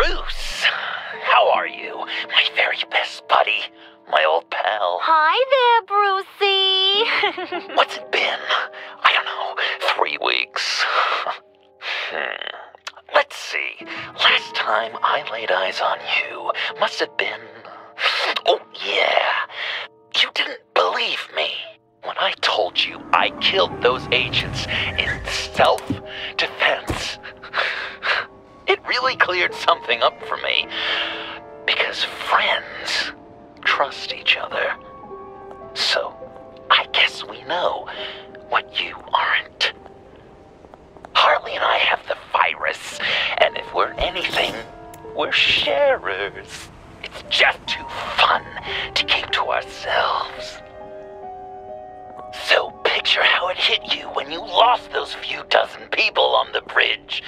Bruce, how are you? My very best buddy, my old pal. Hi there, Brucey. What's it been? I don't know, 3 weeks. Let's see. Last time I laid eyes on you must have been... Oh, yeah. You didn't believe me when I told you I killed those agents in self-defense. It really cleared something up for me, because friends trust each other. So, I guess we know what you aren't. Harley and I have the virus, and if we're anything, we're sharers. It's just too fun to keep to ourselves. So, picture how it hit you when you lost those few dozen people on the bridge.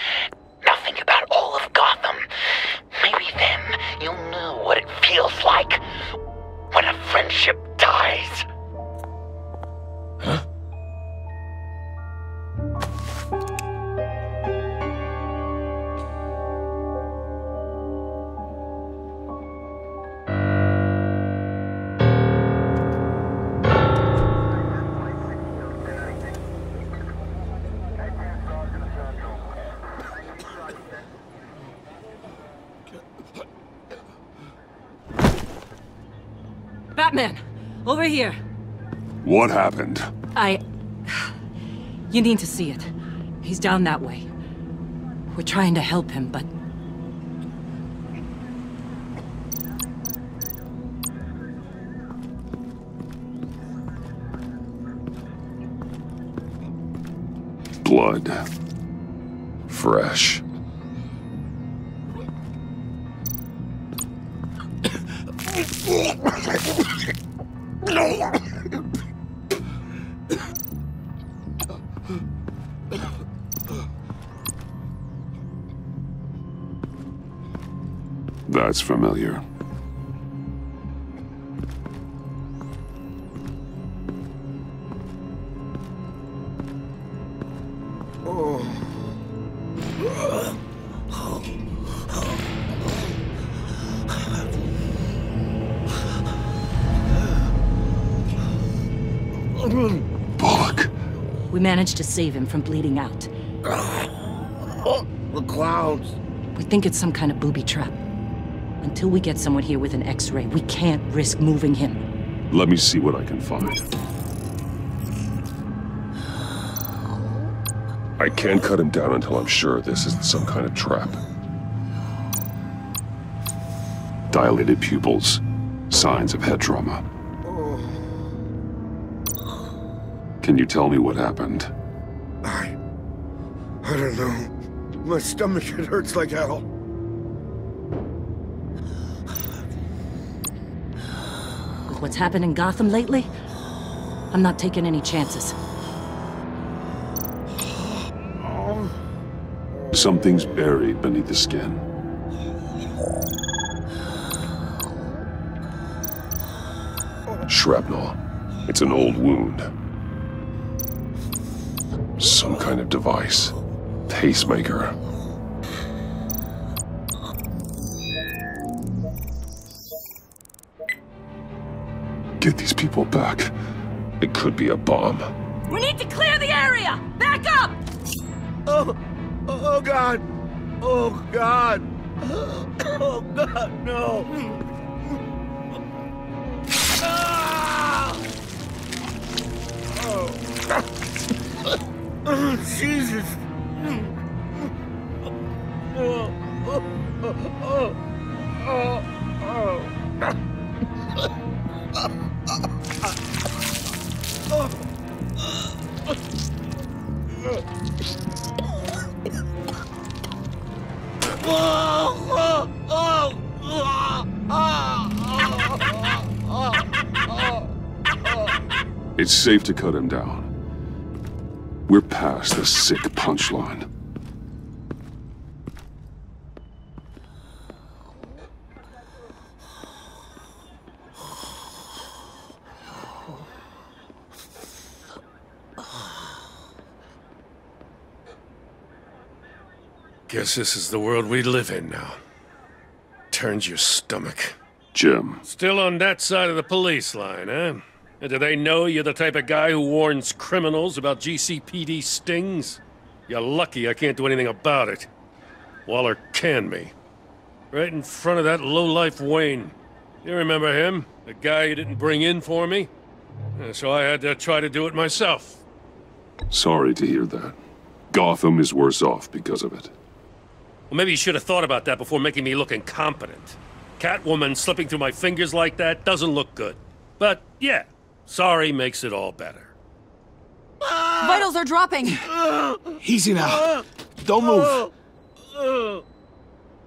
Now think about all of Gotham. Maybe then you'll know what it feels like when a friendship dies. Huh? Batman, over here. What happened? You need to see it. He's down that way. We're trying to help him, but... Blood. Fresh. That's familiar. Managed to save him from bleeding out. The clouds. We think it's some kind of booby trap. Until we get someone here with an X-ray, we can't risk moving him. Let me see what I can find. I can't cut him down until I'm sure this isn't some kind of trap. Dilated pupils, signs of head trauma. Can you tell me what happened? I don't know. My stomach, it hurts like hell. With what's happened in Gotham lately, I'm not taking any chances. Something's buried beneath the skin. Shrapnel. It's an old wound. Some kind of device. Pacemaker. Get these people back. It could be a bomb. We need to clear the area! Back up! Oh God! Oh God! Oh God, no! Ah! Oh. Oh, Jesus! It's safe to cut him down. We're past the sick punchline. Guess this is the world we live in now. turns your stomach. Jim. Still on that side of the police line, eh? And do they know you're the type of guy who warns criminals about GCPD stings? You're lucky I can't do anything about it. Waller canned me. Right in front of that lowlife Wayne. You remember him? The guy you didn't bring in for me? So I had to try to do it myself. Sorry to hear that. Gotham is worse off because of it. Well, maybe you should have thought about that before making me look incompetent. Catwoman slipping through my fingers like that doesn't look good. But, yeah, sorry makes it all better. Vitals are dropping! Easy now. Don't move.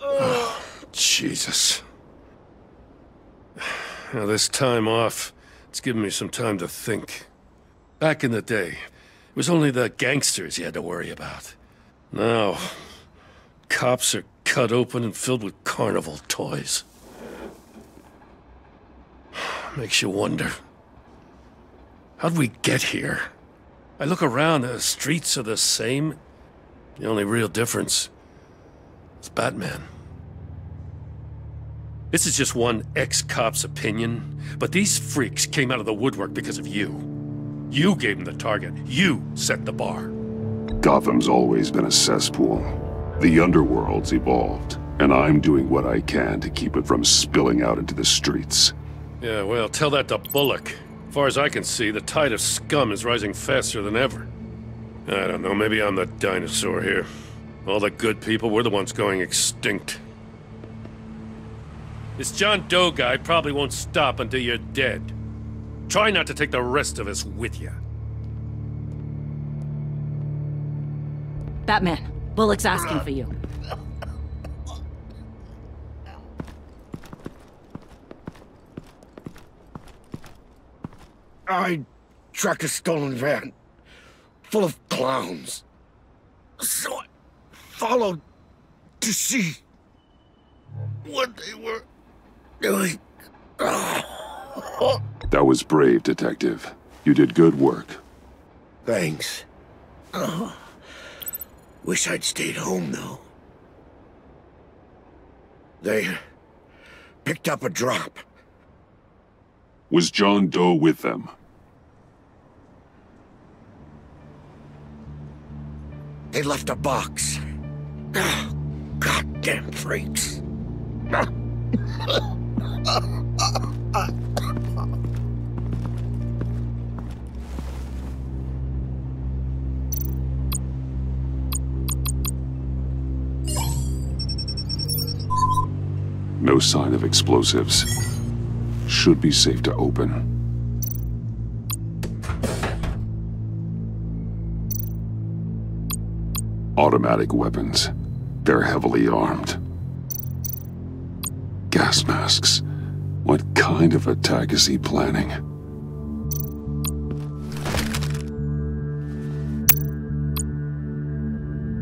Oh, Jesus. Now this time off, it's given me some time to think. Back in the day, it was only the gangsters you had to worry about. Now, cops are cut open and filled with carnival toys. Makes you wonder. How'd we get here? I look around, the streets are the same. The only real difference is Batman. This is just one ex-cop's opinion, but these freaks came out of the woodwork because of you. You gave them the target. You set the bar. Gotham's always been a cesspool. The underworld's evolved, and I'm doing what I can to keep it from spilling out into the streets. Yeah, well, tell that to Bullock. As far as I can see, the tide of scum is rising faster than ever. I don't know, maybe I'm the dinosaur here. All the good people, we're the ones going extinct. This John Doe guy probably won't stop until you're dead. Try not to take the rest of us with you. Batman, Bullock's asking for you. I tracked a stolen van full of clowns. So I followed to see what they were. That was brave, Detective. You did good work. Thanks. Wish I'd stayed home, though. They picked up a drop. Was John Doe with them? They left a box. Goddamn freaks. No sign of explosives. Should be safe to open. Automatic weapons. They're heavily armed. Gas masks. What kind of attack is he planning?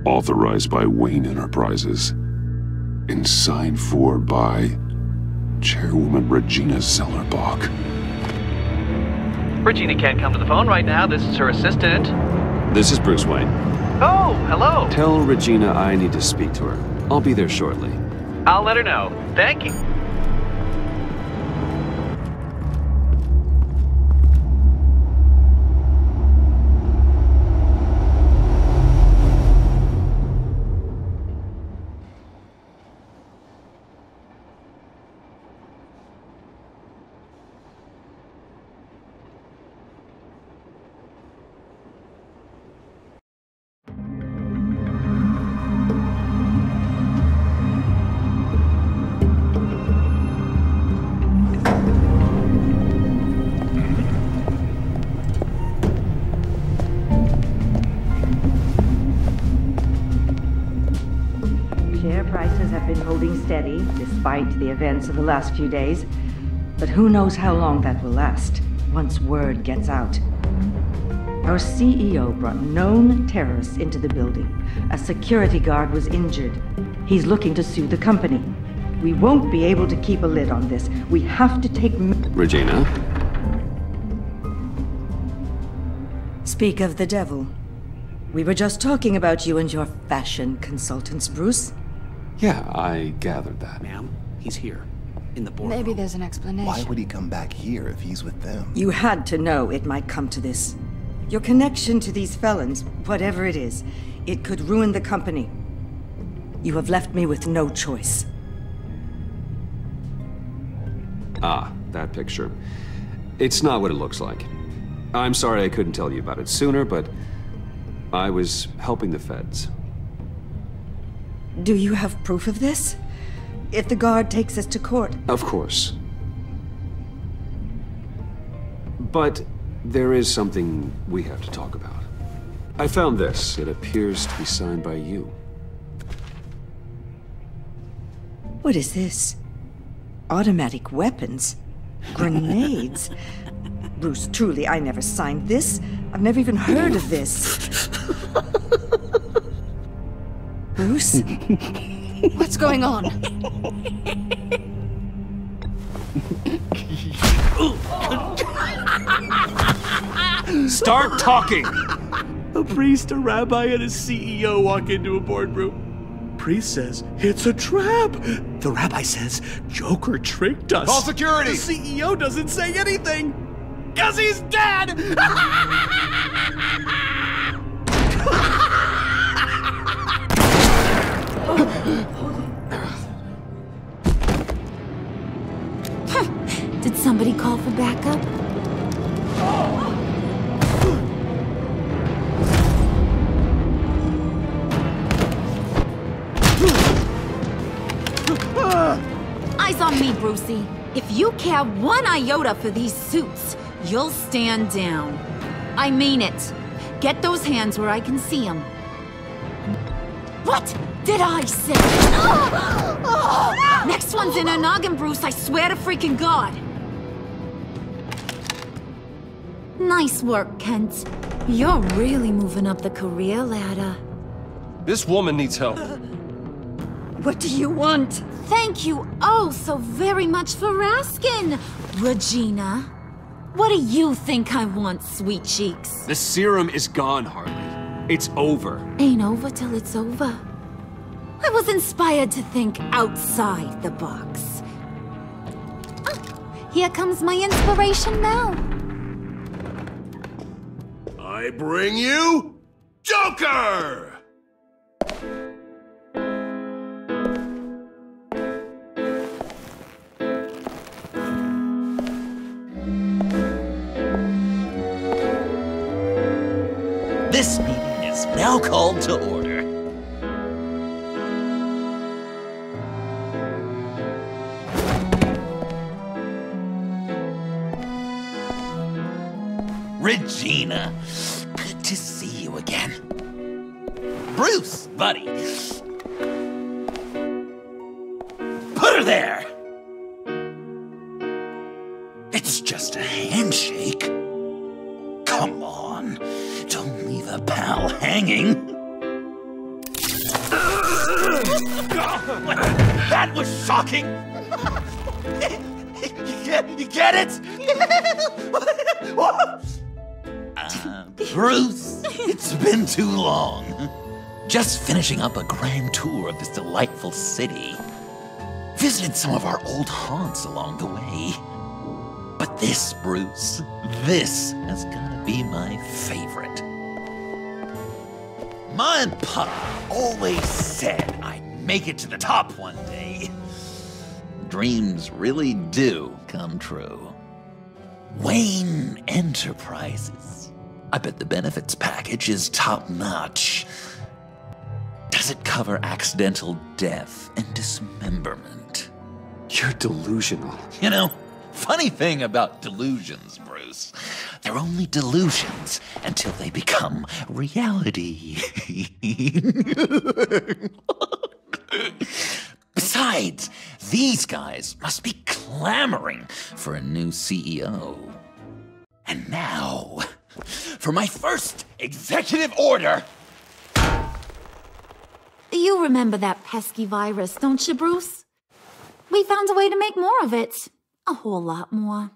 Authorized by Wayne Enterprises and signed for by Chairwoman Regina Zellerbach. Regina can't come to the phone right now. This is her assistant. This is Bruce Wayne. Oh, hello. Tell Regina I need to speak to her. I'll be there shortly. I'll let her know. Thank you. Steady, despite the events of the last few days, but who knows how long that will last once word gets out. Our CEO brought known terrorists into the building. A security guard was injured. He's looking to sue the company. We won't be able to keep a lid on this. We have to take... Regina? Speak of the devil. We were just talking about you and your fashion consultants, Bruce. Yeah, I gathered that. Ma'am? He's here, in the boardroom. Maybe there's an explanation. Why would he come back here if he's with them? You had to know it might come to this. Your connection to these felons, whatever it is, it could ruin the company. You have left me with no choice. Ah, that picture. It's not what it looks like. I'm sorry I couldn't tell you about it sooner, but I was helping the feds. Do you have proof of this? If the guard takes us to court? Of course. But there is something we have to talk about. I found this. It appears to be signed by you. What is this? Automatic weapons? Grenades? Bruce, truly, I never signed this. I've never even heard of this. Bruce? What's going on? Start talking! A priest, a rabbi, and a CEO walk into a boardroom. Priest says, it's a trap. The rabbi says, Joker tricked us. Call security! The CEO doesn't say anything. 'Cause he's dead! Did somebody call for backup? Eyes on me, Brucey. If you care one iota for these suits, you'll stand down. I mean it. Get those hands where I can see them. What did I say? Next one's in her noggin, Bruce. I swear to freaking God. Nice work, Kent. You're really moving up the career ladder. This woman needs help. What do you want? Thank you oh so very much for asking, Regina. What do you think I want, sweet cheeks? The serum is gone, Harley. It's over. Ain't over till it's over. I was inspired to think outside the box. Oh, here comes my inspiration now. I bring you Joker! This meeting is now called to order. Regina, good to see you again. Bruce, buddy. Put her there. It's just a handshake. Come on. Don't leave a pal hanging. That was shocking. You get it? Bruce, it's been too long. Just finishing up a grand tour of this delightful city. Visited some of our old haunts along the way. But this, Bruce, this has got to be my favorite. My pop always said I'd make it to the top one day. Dreams really do come true. Wayne Enterprises. I bet the benefits package is top-notch. Does it cover accidental death and dismemberment? You're delusional. You know, funny thing about delusions, Bruce. They're only delusions until they become reality. Besides, these guys must be clamoring for a new CEO. And now, for my first executive order... You remember that pesky virus, don't you, Bruce? We found a way to make more of it. A whole lot more.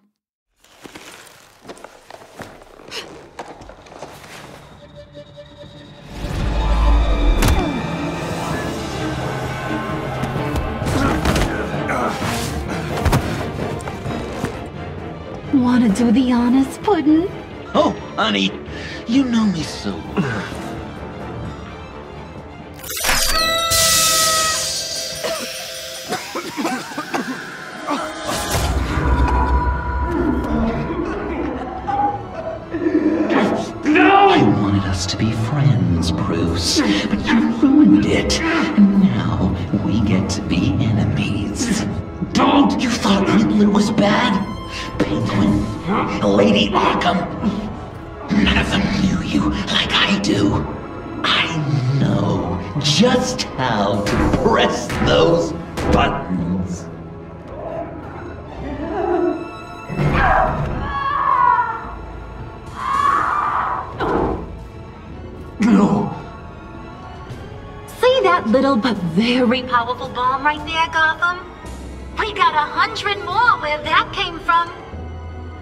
wanna do the honest pudding? Oh, honey, you know me so well. No! You wanted us to be friends, Bruce, but you ruined it, and now we get to be enemies. Don't! You thought Riddler was bad? Penguin, Lady Arkham, none of them knew you like I do. I know just how to press those buttons. No. See that little but very powerful bomb right there, Gotham? We got 100 more where that came from.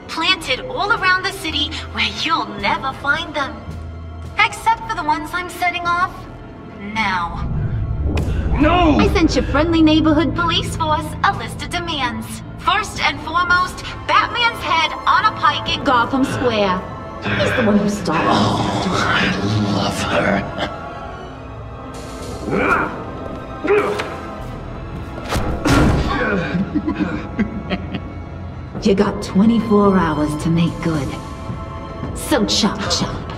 Planted all around the city where you'll never find them. Except for the ones I'm setting off now. No! I sent your friendly neighborhood police force a list of demands. First and foremost, Batman's head on a pike in Gotham Square. He's the one who started. Oh, I love her. You got 24 hours to make good. So chop chop.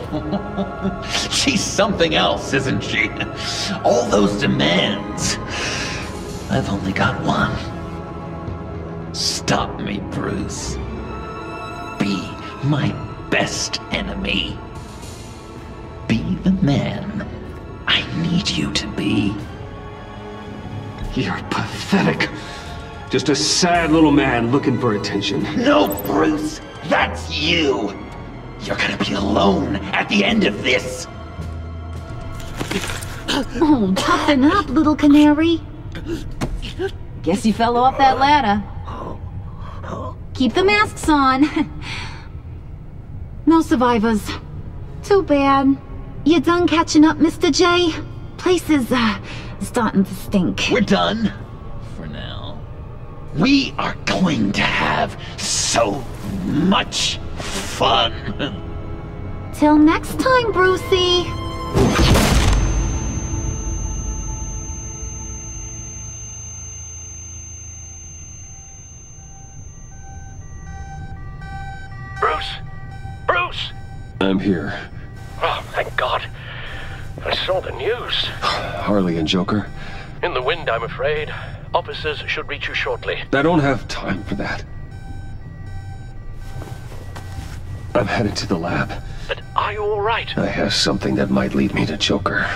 She's something else, isn't she? All those demands. I've only got one. Stop me, Bruce. Be my best enemy. Be the man I need you to be. You're pathetic. Just a sad little man looking for attention. No, Bruce! That's you! You're gonna be alone at the end of this! Oh, toughen up, little canary. Guess you fell off that ladder. Keep the masks on. No survivors. Too bad. You done catching up, Mr. J? Place is, starting to stink. We're done. We are going to have so much fun. Till next time, Brucey. Bruce? Bruce? I'm here. Oh, thank God. I saw the news. Harley and Joker? In the wind, I'm afraid. Officers should reach you shortly. I don't have time for that. I'm headed to the lab. But are you all right? I have something that might lead me to Joker.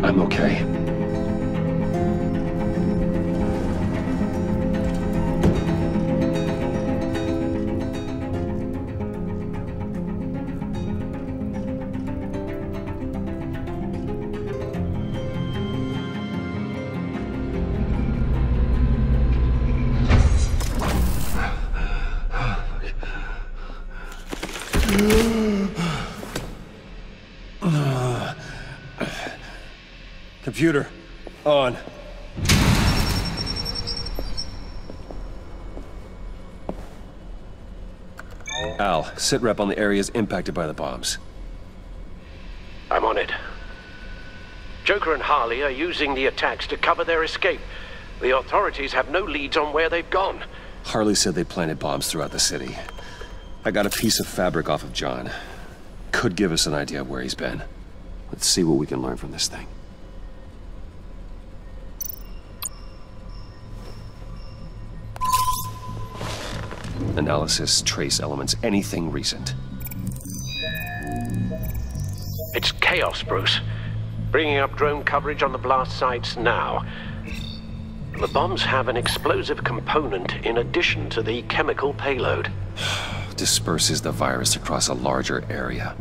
I'm okay. Computer, on. Al, sitrep on the areas impacted by the bombs. I'm on it. Joker and Harley are using the attacks to cover their escape. The authorities have no leads on where they've gone. Harley said they planted bombs throughout the city. I got a piece of fabric off of John. Could give us an idea of where he's been. Let's see what we can learn from this thing. Analysis, trace elements, anything recent. It's chaos, Bruce. Bringing up drone coverage on the blast sites now. The bombs have an explosive component in addition to the chemical payload. Disperses the virus across a larger area.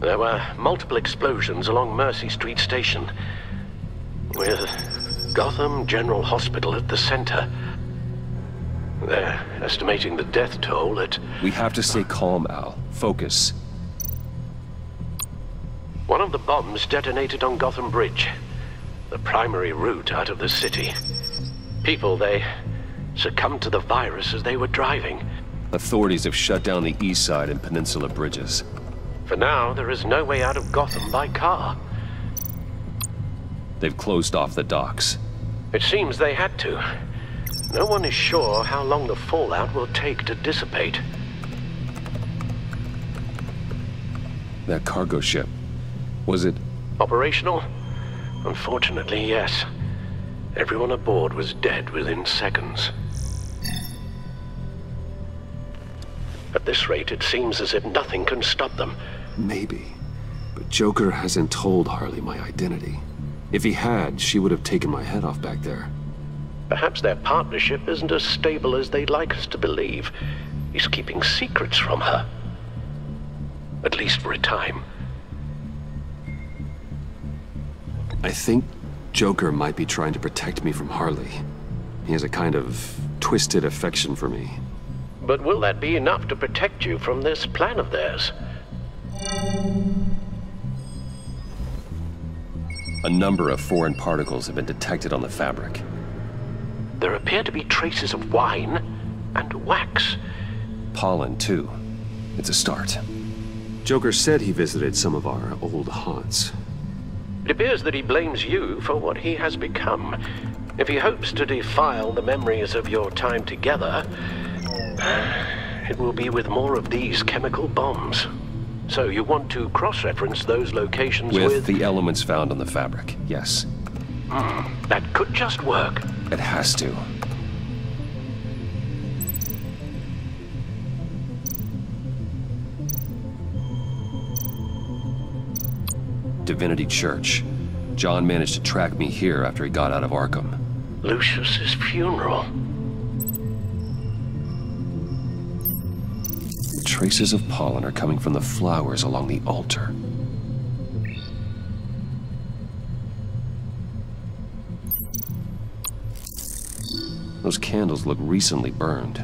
There were multiple explosions along Mercy Street Station, with Gotham General Hospital at the center. They're estimating the death toll at... We have to stay calm, Al. Focus. One of the bombs detonated on Gotham Bridge, the primary route out of the city. People, they succumbed to the virus as they were driving. Authorities have shut down the east side and peninsula bridges. For now, there is no way out of Gotham by car. They've closed off the docks. It seems they had to. No one is sure how long the fallout will take to dissipate. That cargo ship. Was it operational? Unfortunately, yes. Everyone aboard was dead within seconds. At this rate, it seems as if nothing can stop them. Maybe. But Joker hasn't told Harley my identity. If he had, she would have taken my head off back there. Perhaps their partnership isn't as stable as they'd like us to believe. He's keeping secrets from her. At least for a time. I think Joker might be trying to protect me from Harley. He has a kind of twisted affection for me. But will that be enough to protect you from this plan of theirs? A number of foreign particles have been detected on the fabric. There appear to be traces of wine and wax. Pollen, too. It's a start. Joker said he visited some of our old haunts. It appears that he blames you for what he has become. If he hopes to defile the memories of your time together, it will be with more of these chemical bombs. So you want to cross-reference those locations with the elements found on the fabric, yes. That could just work. It has to. Divinity Church. John managed to track me here after he got out of Arkham. Lucius's funeral. Traces of pollen are coming from the flowers along the altar. Those candles look recently burned.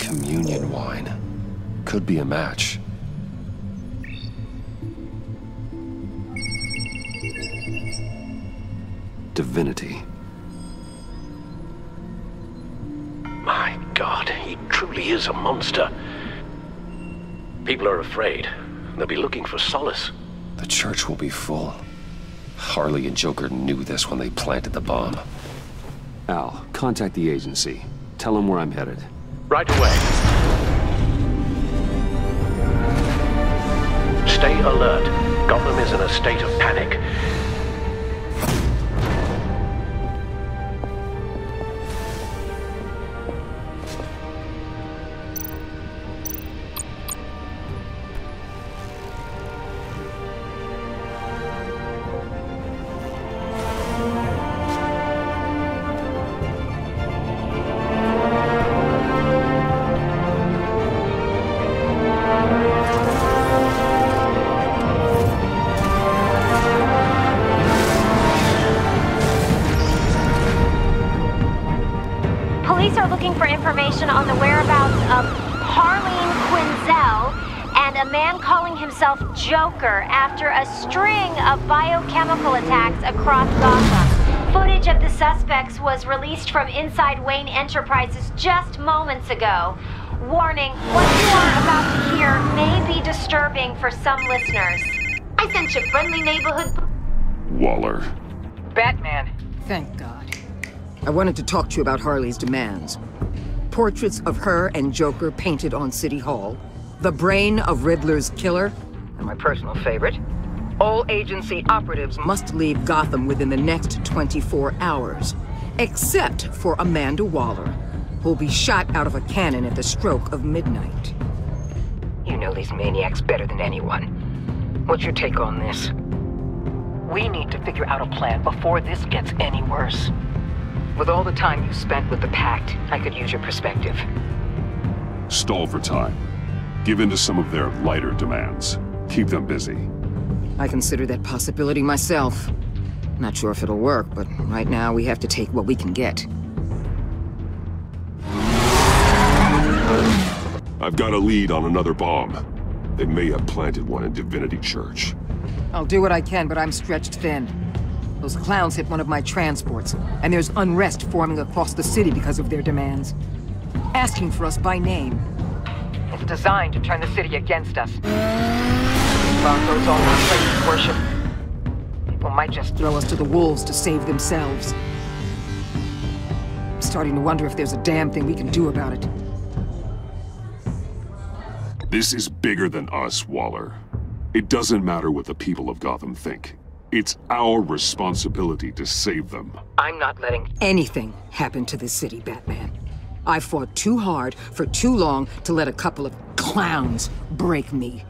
Communion wine. Could be a match. Divinity. My God, he truly is a monster. People are afraid. They'll be looking for solace. The church will be full. Harley and Joker knew this when they planted the bomb. Al, contact the agency. Tell them where I'm headed. Right away. Stay alert. Gotham is in a state of panic. police are looking for information on the whereabouts of Harleen Quinzel and a man calling himself Joker after a string of biochemical attacks across Gotham. Footage of the suspects was released from inside Wayne Enterprises just moments ago. Warning, what you are about to hear may be disturbing for some listeners. I sent you friendly neighborhood... Waller. Batman. Thank God. I wanted to talk to you about Harley's demands. Portraits of her and Joker painted on City Hall, the brain of Riddler's killer, and my personal favorite, all agency operatives must leave Gotham within the next 24 hours, except for Amanda Waller, who'll be shot out of a cannon at the stroke of midnight. You know these maniacs better than anyone. What's your take on this? We need to figure out a plan before this gets any worse. With all the time you spent with the Pact, I could use your perspective. Stall for time. Give in to some of their lighter demands. Keep them busy. I consider that possibility myself. Not sure if it'll work, but right now we have to take what we can get. I've got a lead on another bomb. They may have planted one in Divinity Church. I'll do what I can, but I'm stretched thin. Those clowns hit one of my transports, and there's unrest forming across the city because of their demands. Asking for us by name. It's designed to turn the city against us. Goes all over places worship. People might just throw us to the wolves to save themselves. I'm starting to wonder if there's a damn thing we can do about it. This is bigger than us, Waller. It doesn't matter what the people of Gotham think. It's our responsibility to save them. I'm not letting anything happen to this city, Batman. I fought too hard for too long to let a couple of clowns break me.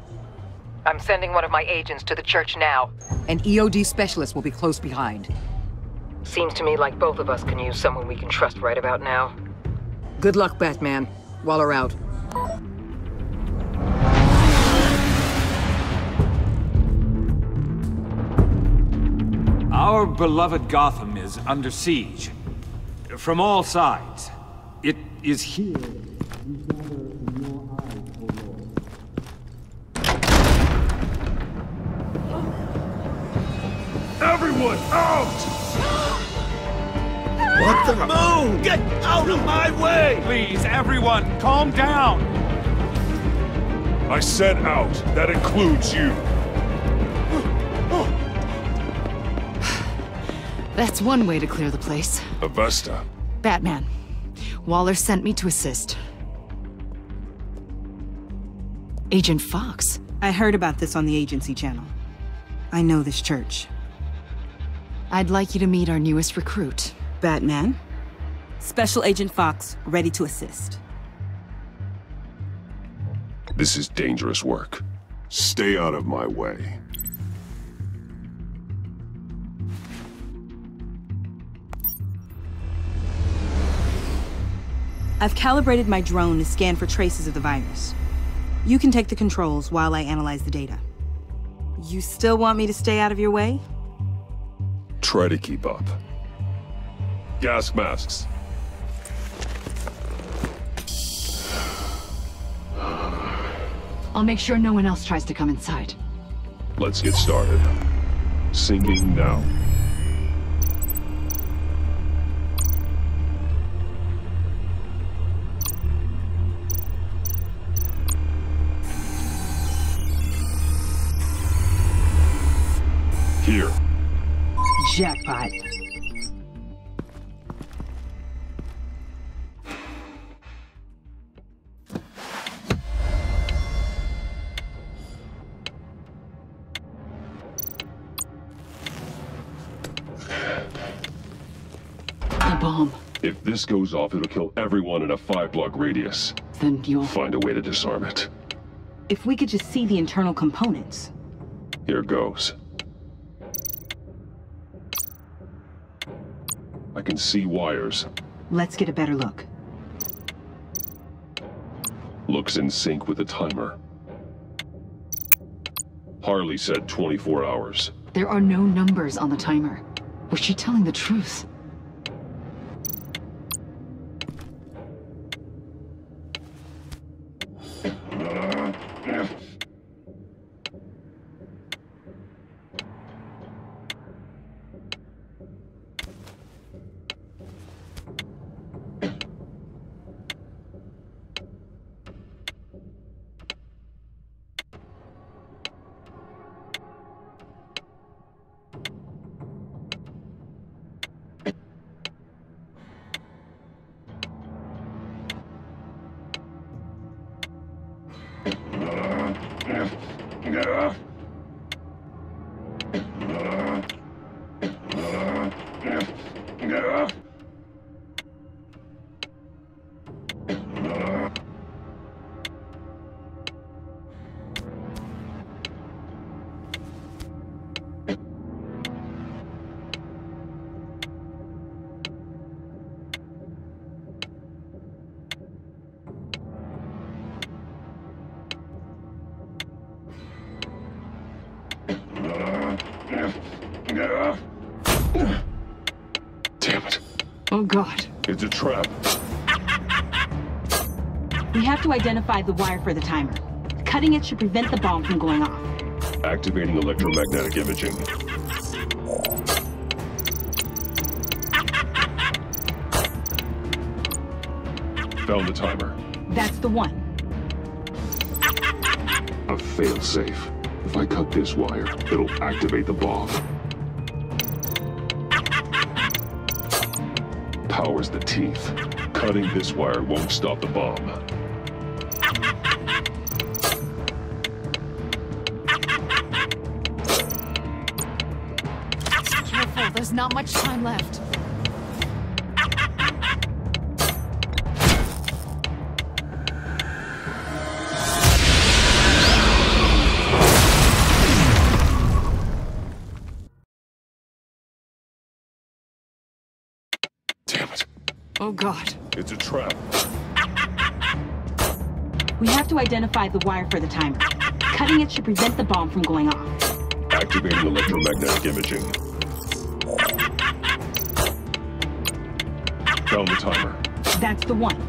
I'm sending one of my agents to the church now. An EOD specialist will be close behind. Seems to me like both of us can use someone we can trust right about now. Good luck, Batman. Waller out. Our beloved Gotham is under siege. From all sides. It is here. Everyone, out! What the moon? Get out of my way! Please, everyone, calm down! I said out. That includes you. That's one way to clear the place. Avesta. Batman. Waller sent me to assist. Agent Fox. I heard about this on the Agency channel. I know this church. I'd like you to meet our newest recruit. Batman? Special Agent Fox, ready to assist. This is dangerous work. Stay out of my way. I've calibrated my drone to scan for traces of the virus. You can take the controls while I analyze the data. You still want me to stay out of your way? Try to keep up. Gas masks. I'll make sure no one else tries to come inside. Let's get started. Sinking now. Here. Jackpot. A bomb. If this goes off, it'll kill everyone in a 5-block radius. Then you'll find a way to disarm it. If we could just see the internal components. Here goes. I can see wires. Let's get a better look. Looks in sync with the timer. Harley said 24 hours. There are no numbers on the timer. Was she telling the truth? God. It's a trap. We have to identify the wire for the timer. Cutting it should prevent the bomb from going off. Activating electromagnetic imaging. Found the timer. That's the one. A failsafe. If I cut this wire, it'll activate the bomb. Powers the teeth. Cutting this wire won't stop the bomb. Careful, there's not much time left. Oh God. It's a trap. We have to identify the wire for the timer. Cutting it should prevent the bomb from going off. Activating electromagnetic imaging. Found the timer. That's the one.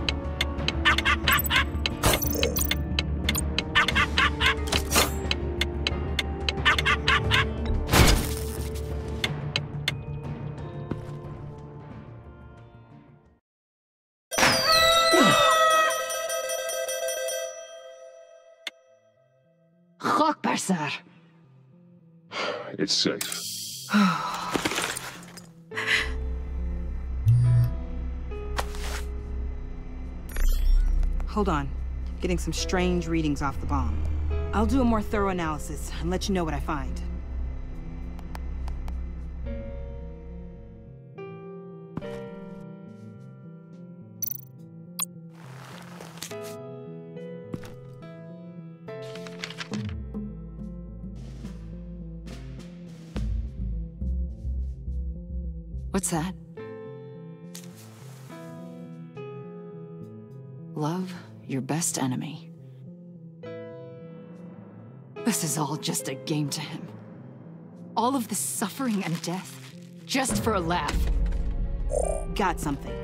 It's safe. Hold on. Getting some strange readings off the bomb. I'll do a more thorough analysis and let you know what I find. What's that? Love your best enemy. This is all just a game to him. All of this suffering and death, just for a laugh. Got something.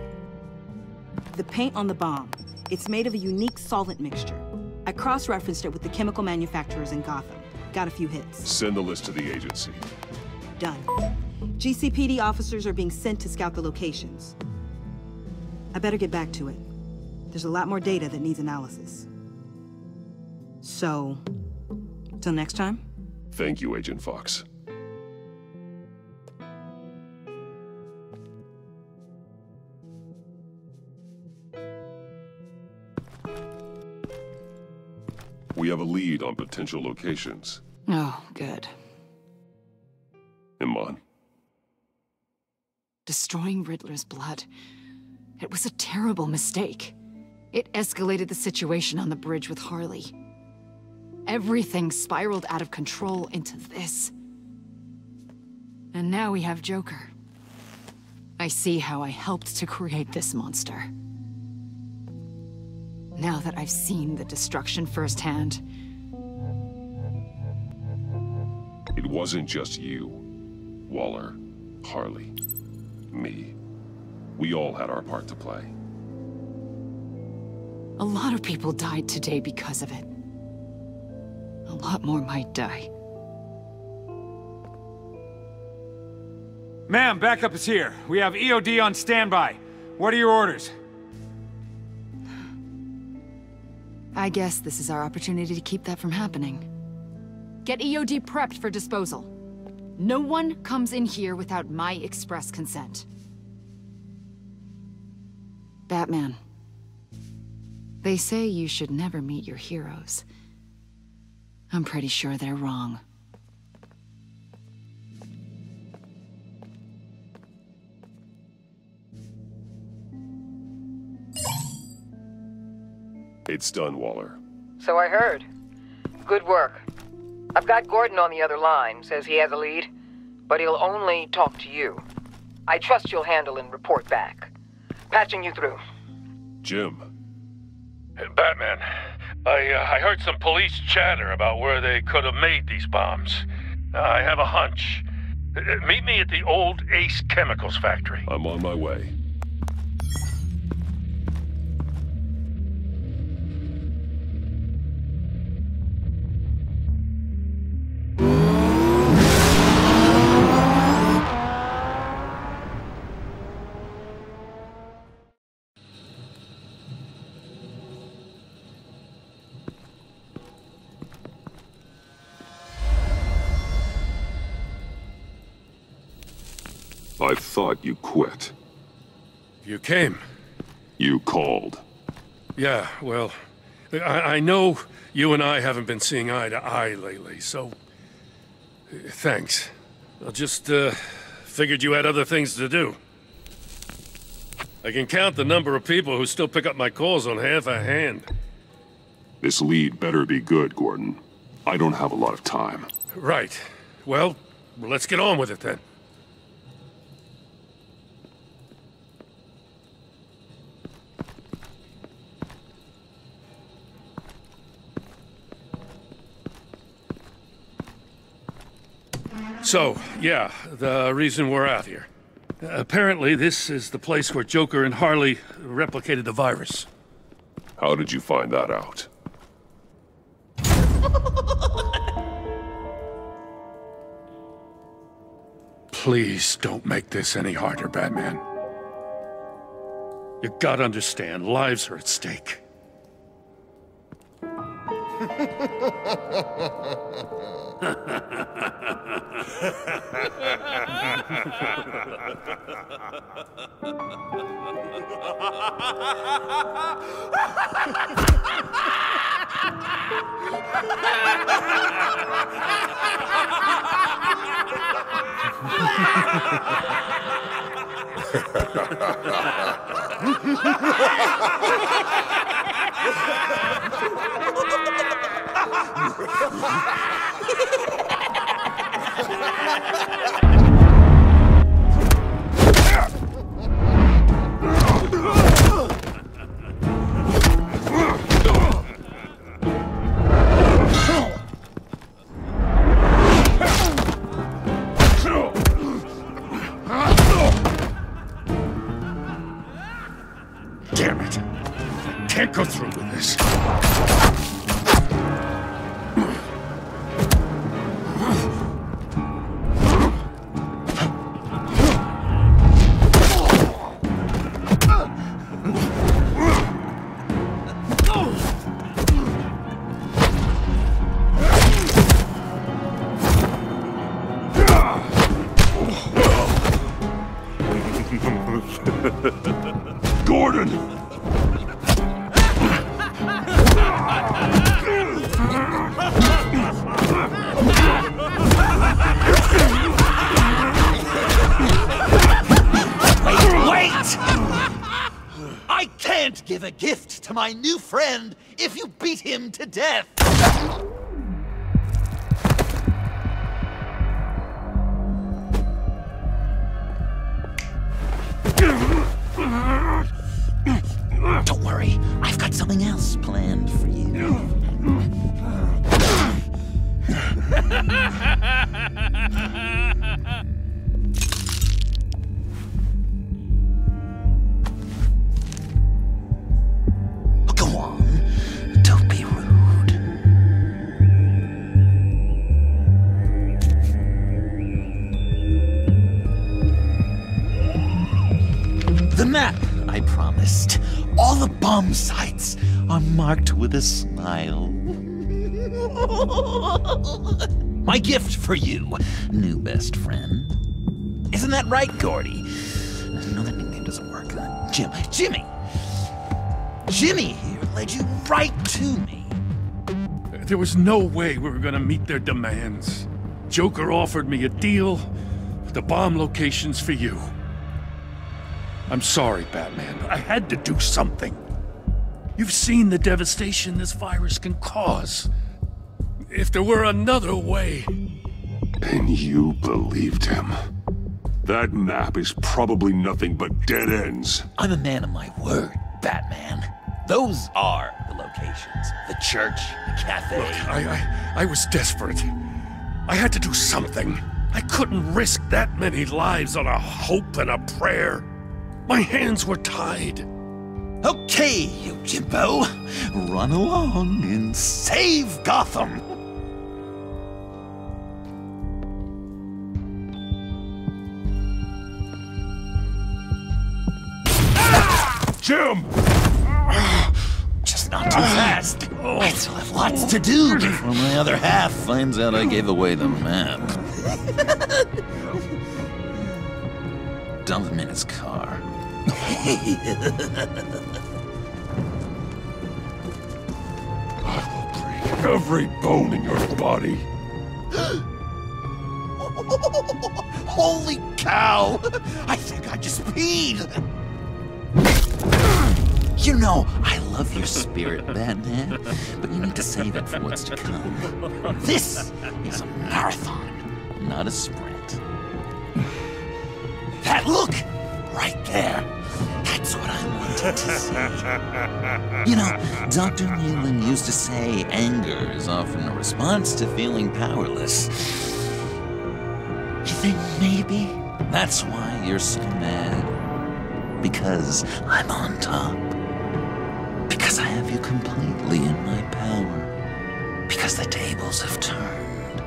The paint on the bomb. It's made of a unique solvent mixture. I cross-referenced it with the chemical manufacturers in Gotham. Got a few hits. Send the list to the agency. Done. GCPD officers are being sent to scout the locations. I better get back to it. There's a lot more data that needs analysis. So, till next time? Thank you, Agent Fox. We have a lead on potential locations. Oh, good. Iman. Destroying Riddler's blood. It was a terrible mistake. It escalated the situation on the bridge with Harley. Everything spiraled out of control into this. And now we have Joker. I see how I helped to create this monster. Now that I've seen the destruction firsthand... It wasn't just you, Waller, Harley. Me. We all had our part to play. A lot of people died today because of it. A lot more might die. Ma'am, backup is here. We have EOD on standby. What are your orders? I guess this is our opportunity to keep that from happening. Get EOD prepped for disposal. No one comes in here without my express consent. Batman. They say you should never meet your heroes. I'm pretty sure they're wrong. It's done, Waller. So I heard. Good work. I've got Gordon on the other line, says he has a lead, but he'll only talk to you. I trust you'll handle and report back. Patching you through. Jim. Batman, I heard some police chatter about where they could have made these bombs. I have a hunch. Meet me at the old Ace Chemicals factory. I'm on my way. I thought you quit. You came. You called. Yeah, well, I know you and I haven't been seeing eye to eye lately, so thanks. I just figured you had other things to do. I can count the number of people who still pick up my calls on half a hand. This lead better be good, Gordon. I don't have a lot of time. Right. Well, let's get on with it then. So, yeah, the reason we're out here. Apparently, this is the place where Joker and Harley replicated the virus. How did you find that out? Please don't make this any harder, Batman. You gotta understand, lives are at stake. Damn it. Can't go through with this. My new friend, if you beat him to death! Don't worry, I've got something else planned for you. All the bomb sites are marked with a smile. My gift for you, new best friend. Isn't that right, Gordy? No, that nickname doesn't work. Jimmy here led you right to me. There was no way we were gonna meet their demands. Joker offered me a deal, but the bomb location's for you. I'm sorry, Batman, but I had to do something. You've seen the devastation this virus can cause. If there were another way... And you believed him. That map is probably nothing but dead ends. I'm a man of my word, Batman. Those are the locations. The church, the cafe... Look, I was desperate. I had to do something. I couldn't risk that many lives on a hope and a prayer. My hands were tied. Okay, you Jimbo. Run along and save Gotham. Jim! Just not too fast. I still have lots to do before my other half finds out I gave away the map. Dump him in his car. I will break every bone in your body. Holy cow! I think I just peed! You know, I love your spirit, Batman, but you need to save it for what's to come. This is a marathon, not a sprint. That look! Right there. That's what I wanted to see. You know, Dr. Nealon used to say anger is often a response to feeling powerless. You think maybe that's why you're so mad? Because I'm on top. Because I have you completely in my power. Because the tables have turned.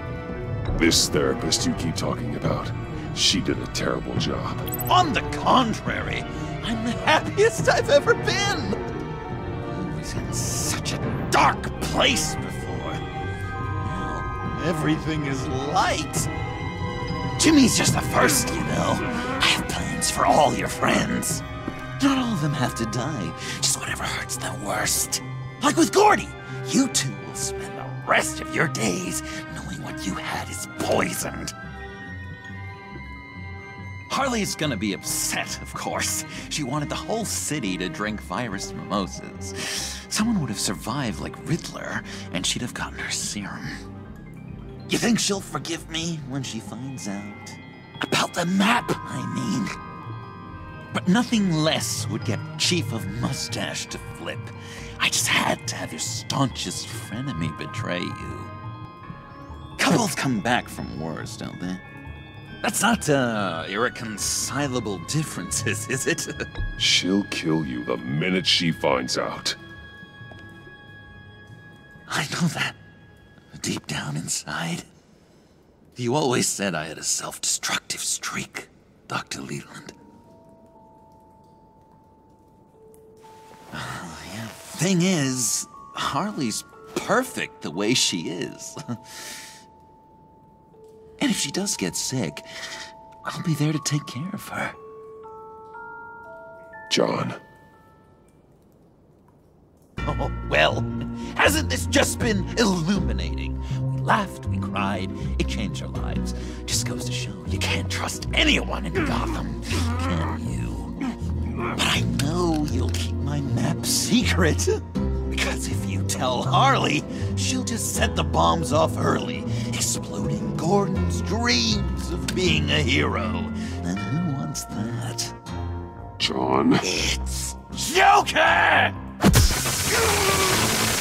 This therapist you keep talking about. She did a terrible job. On the contrary, I'm the happiest I've ever been. I was in such a dark place before. Now everything is light. Jimmy's just the first, you know. I have plans for all your friends. Not all of them have to die, just whatever hurts the worst. Like with Gordy, you two will spend the rest of your days knowing what you had is poisoned. Harley's gonna be upset, of course. She wanted the whole city to drink virus mimosas. Someone would have survived like Riddler, and she'd have gotten her serum. You think she'll forgive me when she finds out? About the map, I mean. But nothing less would get Chief of Mustache to flip. I just had to have your staunchest frenemy betray you. Couples come back from wars, don't they? That's not, irreconcilable differences, is it? She'll kill you the minute she finds out. I know that. Deep down inside. You always said I had a self-destructive streak, Dr. Leland. Yeah. Thing is, Harley's perfect the way she is. And if she does get sick, I'll be there to take care of her. John. Oh, well, hasn't this just been illuminating? We laughed, we cried, it changed our lives. Just goes to show you can't trust anyone in Gotham, can you? But I know you'll keep my map secret. Because if you tell Harley, she'll just set the bombs off early, exploding Gordon's dreams of being a hero. And who wants that? John. It's Joker!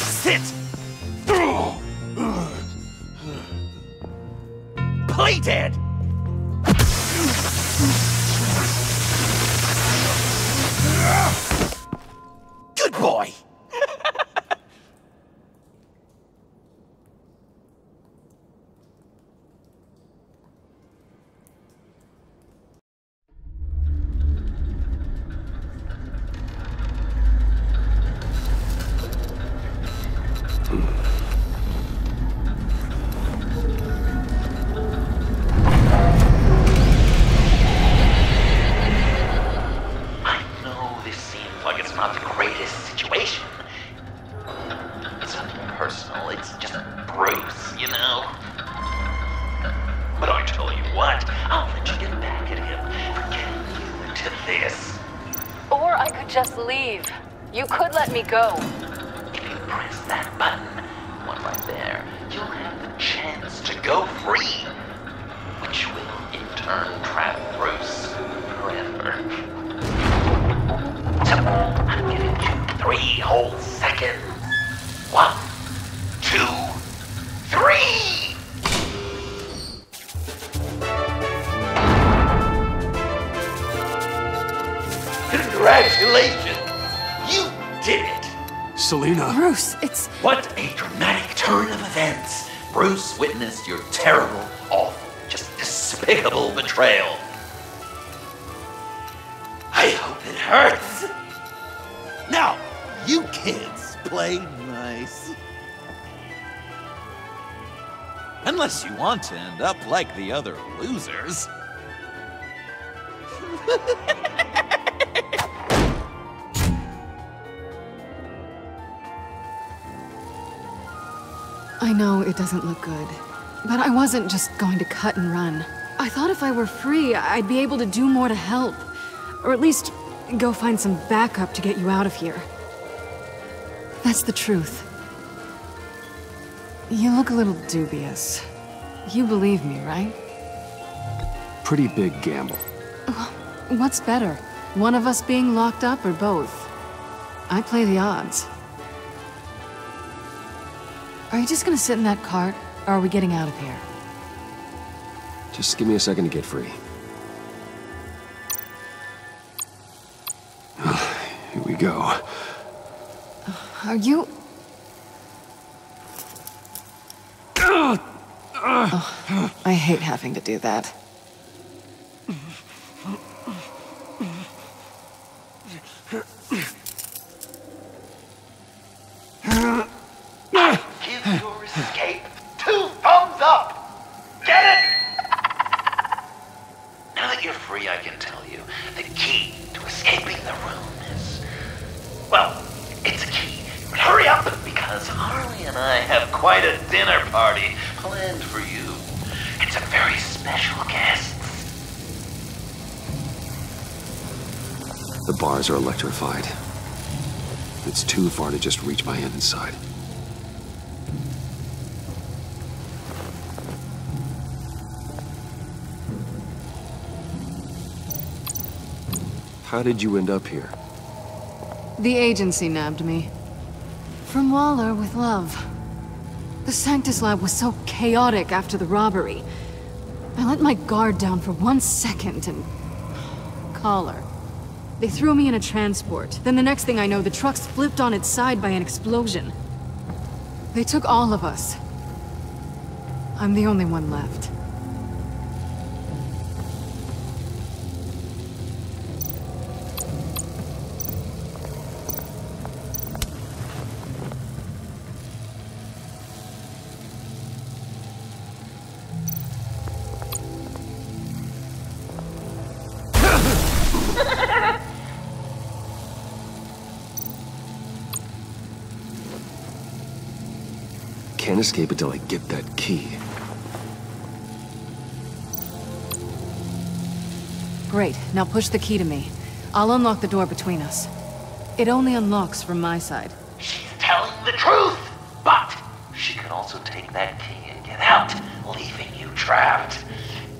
Sit! Play dead! Good boy! Like it's not the greatest situation. It's personal, it's just Bruce, you know? But I tell you what, I'll let you get back at him for getting you into this. Or I could just leave. You could let me go. If you press that button, once I'm there, you'll have the chance to go free. Which will, in turn, trap Bruce forever. So, I'm giving you 3 whole seconds. 1, 2, 3! Congratulations! You did it! Selina! Bruce, it's... What a dramatic turn of events! Bruce witnessed your terrible, awful, just despicable betrayal. I hope it hurts! Now, you kids play nice. Unless you want to end up like the other losers. I know it doesn't look good, but I wasn't just going to cut and run. I thought if I were free, I'd be able to do more to help. Or at least, go find some backup to get you out of here. That's the truth. You look a little dubious. You believe me, right? Pretty big gamble. What's better? One of us being locked up or both? I play the odds. Are you just gonna sit in that cart, or are we getting out of here? Just give me a second to get free. Here we go. Are you... Oh, I hate having to do that. Are electrified. It's too far to just reach my hand inside. How did you end up here? The agency nabbed me. From Waller with love. The Sanctus Lab was so chaotic after the robbery. I let my guard down for 1 second and... collar. They threw me in a transport. Then the next thing I know, the truck's flipped on its side by an explosion. They took all of us. I'm the only one left. Can't escape until I get that key. Great. Now push the key to me. I'll unlock the door between us. It only unlocks from my side. She's telling the truth! But she could also take that key and get out, leaving you trapped.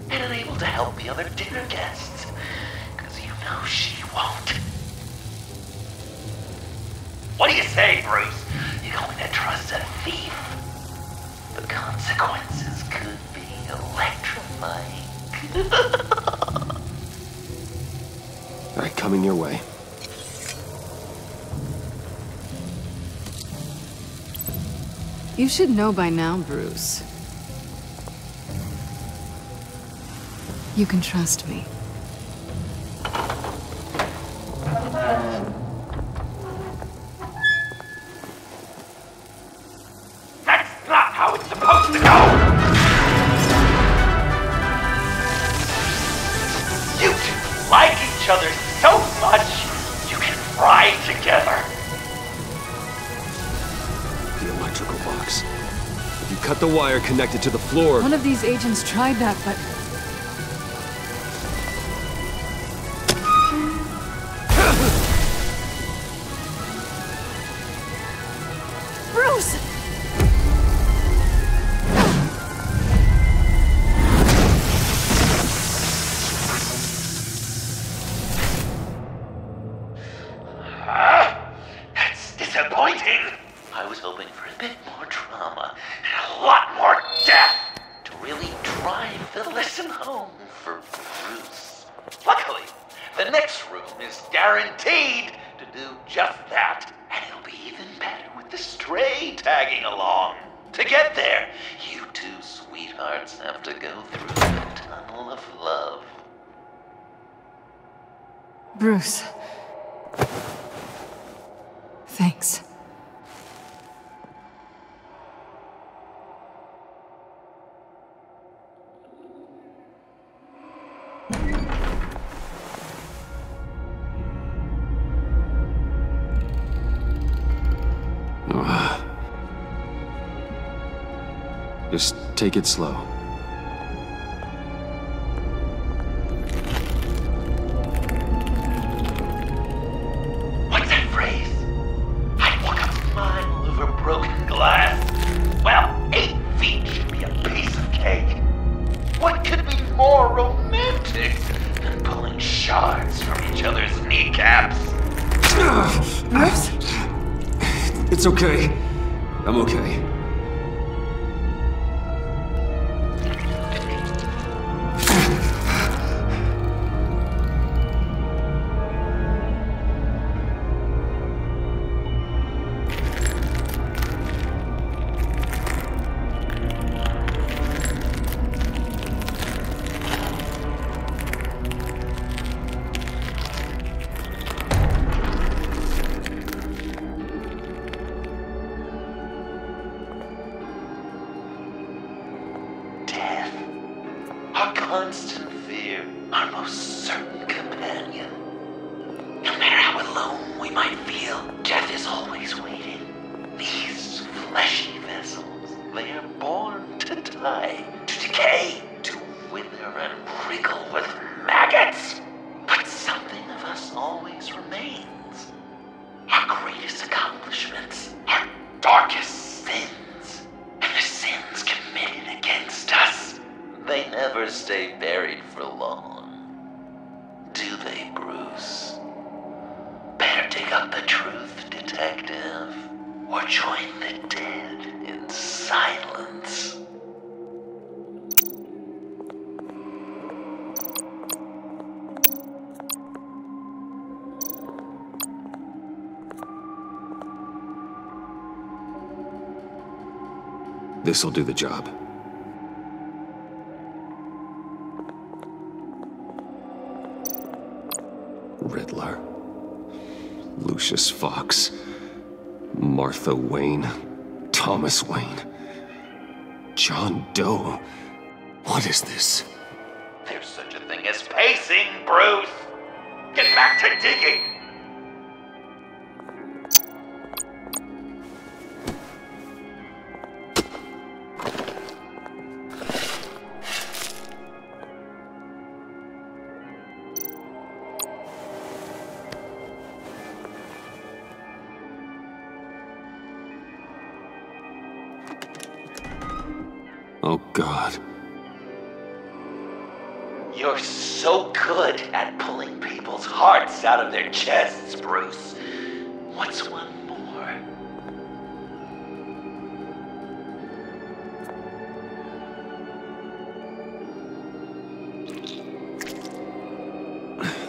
And unable to help the other dinner guests. Because you know she won't. What do you say, Bruce? You're going to trust a thief? The consequences could be electrifying. All right, coming your way. You should know by now, Bruce. You can trust me. electrical box. If you cut the wire connected to the floor... One of these agents tried that, but... Bruce. Thanks. Just take it slow. It's okay. I'm okay. This'll do the job. Riddler. Lucius Fox. Martha Wayne. Thomas Wayne. John Doe. What is this? There's such a thing as pacing, Bruce! Get back to digging! Out of their chests, Bruce. What's one more?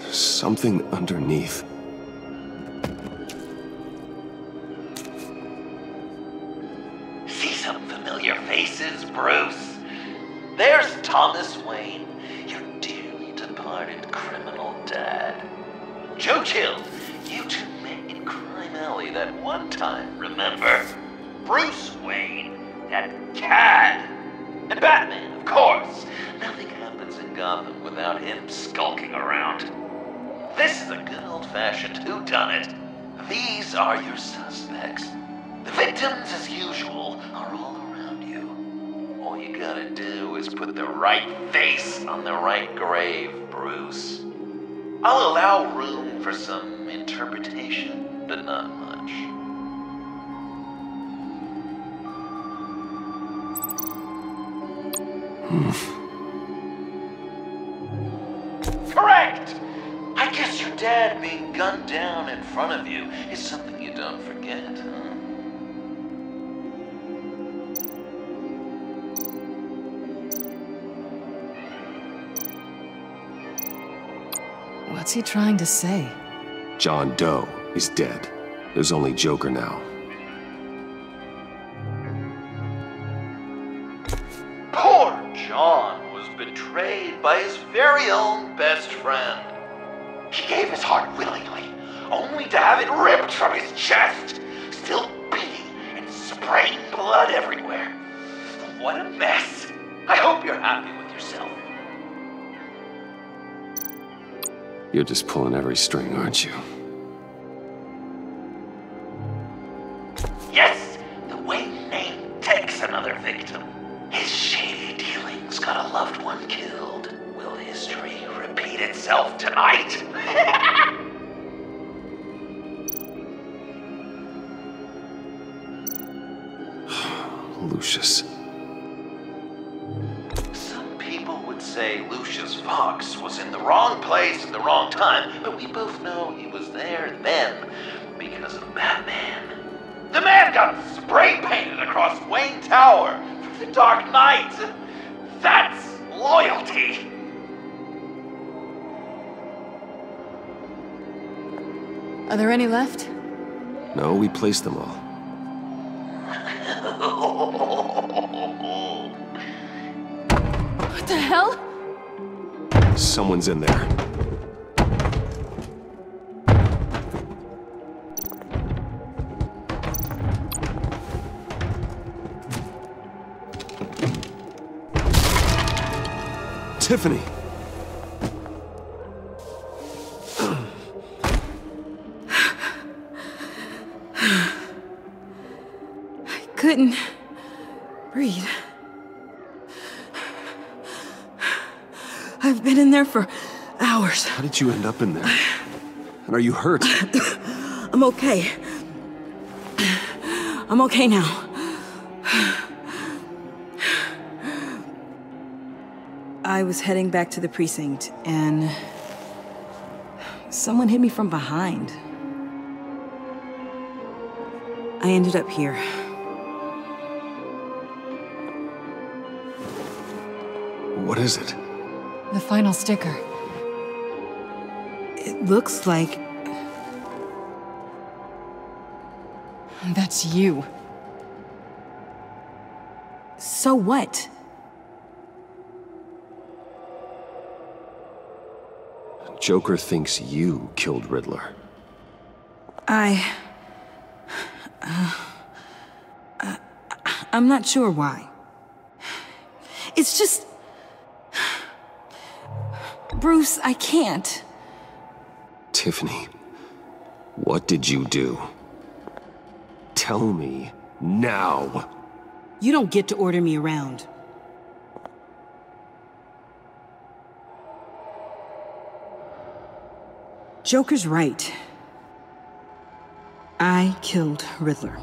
There's something underneath. See some familiar faces, Bruce? There's Thomas Wayne, your dearly departed criminal dad. Joe Chill, you two met in Crime Alley that one time, remember? Bruce Wayne, that cad! And Batman, of course! Nothing happens in Gotham without him skulking around. This is a good old-fashioned whodunit. These are your suspects. The victims, as usual, are all around you. All you gotta do is put the right face on the right grave, Bruce. I'll allow room for some interpretation, but not much. Correct! I guess your dad being gunned down in front of you is something you don't forget, huh? What's he trying to say? John Doe is dead. There's only Joker now. Poor John was betrayed by his very own best friend. He gave his heart willingly, only to have it ripped from his chest, still beating and spraying blood everywhere. What a mess. I hope you're happy with yourself. You're just pulling every string, aren't you? Yes! The Wayne name takes another victim. His shady dealings got a loved one killed. Will history repeat itself tonight? Lucius. Lucius Fox was in the wrong place at the wrong time, but we both know he was there then because of Batman. The man got spray-painted across Wayne Tower for the Dark Knight. That's loyalty. Are there any left? No, we placed them all. What the hell? Someone's in there. Tiffany! I couldn't breathe. I've been in there for hours. How did you end up in there? And are you hurt? I'm okay. I'm okay now. I was heading back to the precinct, and someone hit me from behind. I ended up here. What is it? The final sticker. It looks like... That's you. So what? Joker thinks you killed Riddler. I'm not sure why. It's just... Bruce, I can't. Tiffany, what did you do? Tell me now. You don't get to order me around. Joker's right. I killed Riddler.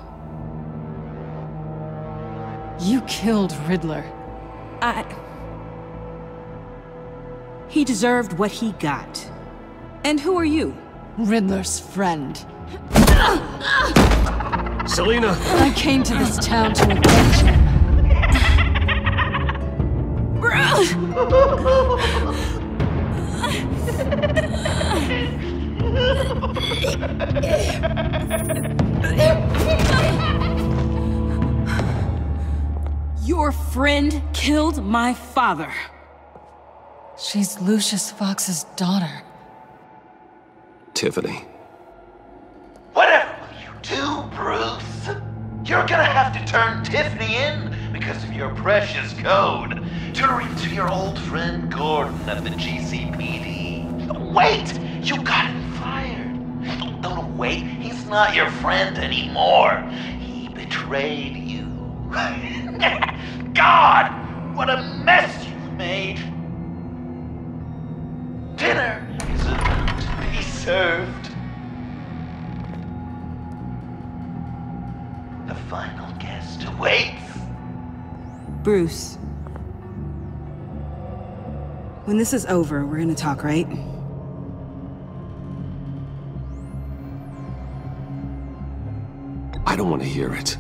You killed Riddler. He deserved what he got. And who are you? Riddler's friend. Selina! I came to this town to avenge you. Bruce! Your friend killed my father. She's Lucius Fox's daughter. Tiffany. Whatever you do, Bruce, you're gonna have to turn Tiffany in because of your precious code. Turn to your old friend Gordon at the GCPD. Wait! You got him fired! Don't wait, he's not your friend anymore. He betrayed you. God, what a mess you've made. Dinner is about to be served. The final guest awaits. Bruce. When this is over, we're gonna talk, right? I don't want to hear it.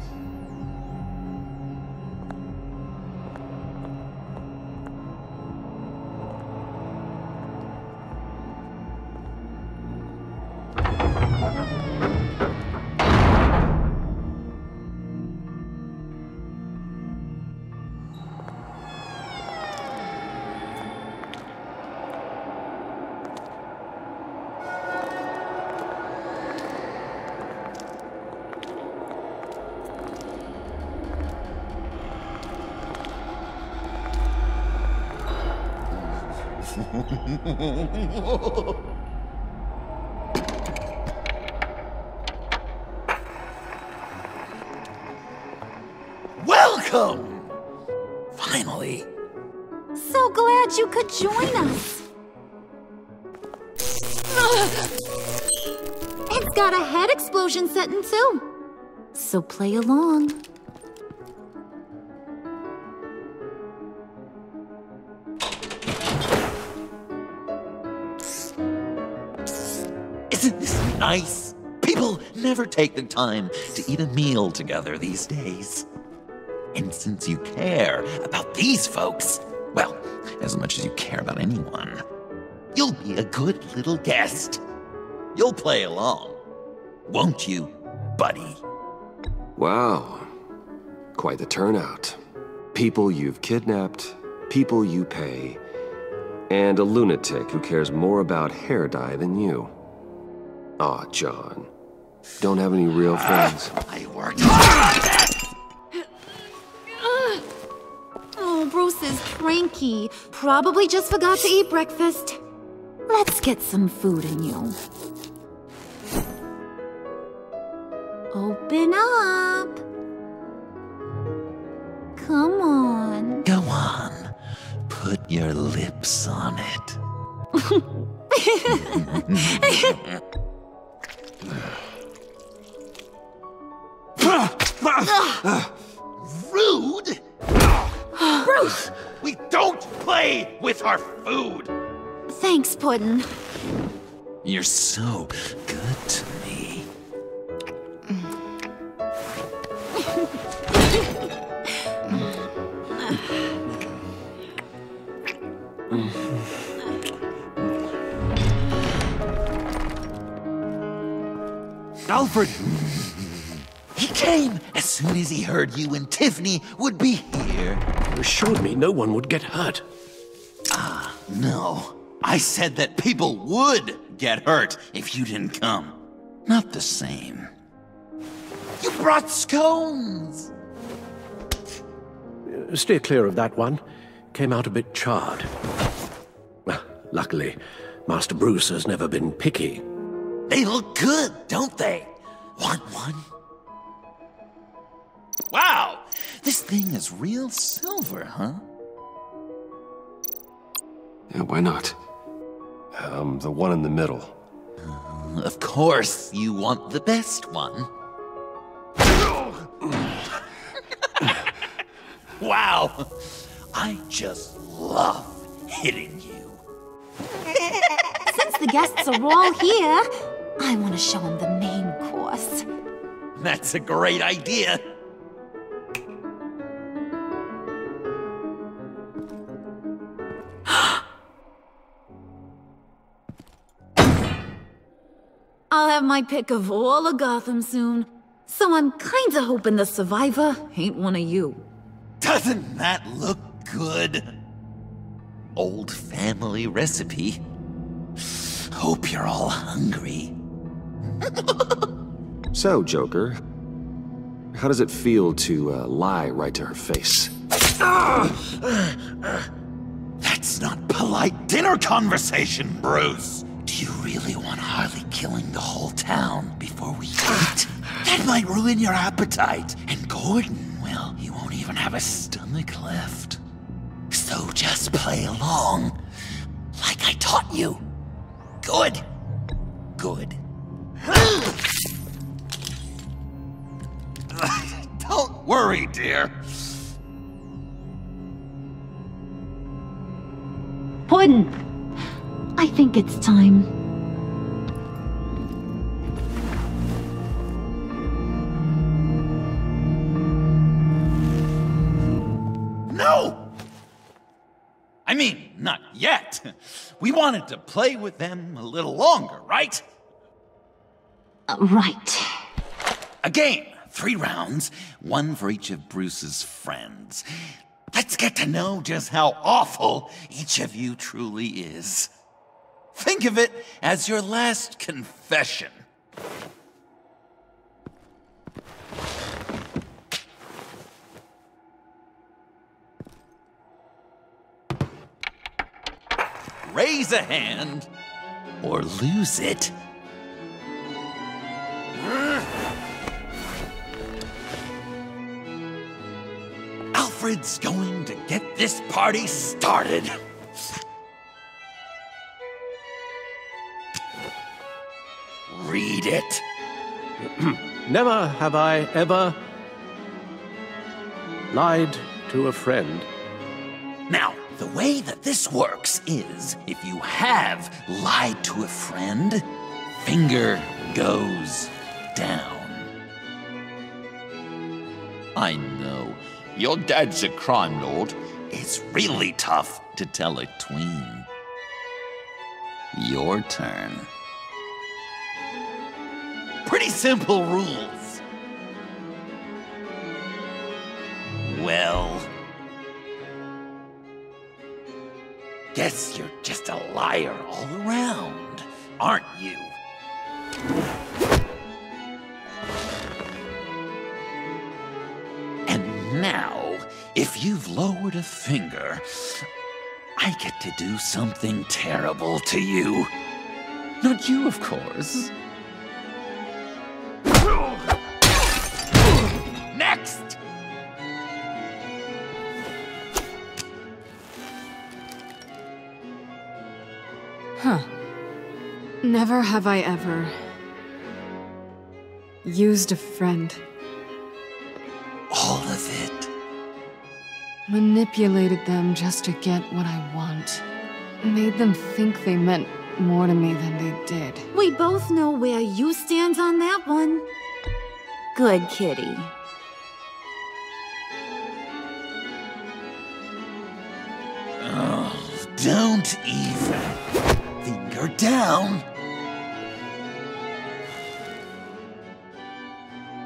Welcome! Finally! So glad you could join us! It's got a head explosion set in too, so play along. Nice. People never take the time to eat a meal together these days. And since you care about these folks, well, as much as you care about anyone, you'll be a good little guest. You'll play along, won't you, buddy? Wow. Quite the turnout. People you've kidnapped, people you pay, and a lunatic who cares more about hair dye than you. Aw, oh, John. Don't have any real friends. I worked hard on that! Oh, Bruce is cranky. Probably just forgot to eat breakfast. Let's get some food in you. Open up. Come on. Go on. Put your lips on it. Rude? Bruce! We don't play with our food! Thanks, Puddin'. You're so good to me. Alfred! He came as soon as he heard you and Tiffany would be here. You assured me no one would get hurt. Ah, no. I said that people would get hurt if you didn't come. Not the same. You brought scones! Steer clear of that one. Came out a bit charred. Well, luckily, Master Bruce has never been picky. They look good, don't they? Want one? Wow! This thing is real silver, huh? Yeah, why not? The one in the middle. Of course you want the best one. Wow! I just love hitting you. Since the guests are all here, I want to show them the main course. That's a great idea. I'll have my pick of all of Gotham soon, so I'm kinda hoping the survivor ain't one of you. Doesn't that look good? Old family recipe. Hope you're all hungry. So, Joker, how does it feel to lie right to her face? That's not polite dinner conversation, Bruce! Do you really want Harley killing the whole town before we eat? That might ruin your appetite. And Gordon, well, he won't even have a stomach left. So just play along, like I taught you. Good. Good. Don't worry, dear. Puddin', I think it's time. No! I mean, not yet. We wanted to play with them a little longer, right? Right. A game. 3 rounds, 1 for each of Bruce's friends. Let's get to know just how awful each of you truly is. Think of it as your last confession. Raise a hand, or lose it. Alfred's going to get this party started. Read it. Never have I ever lied to a friend. Now, the way that this works is, if you have lied to a friend, finger goes down. I know. Your dad's a crime lord. It's really tough to tell a tween. Your turn. Pretty simple rules. Well, guess you're just a liar all around, aren't you? Now, if you've lowered a finger, I get to do something terrible to you. Not you, of course. Next! Huh. Never have I ever used a friend. All of it. Manipulated them just to get what I want. Made them think they meant more to me than they did. We both know where you stand on that one. Good kitty. Oh, don't even. Finger down.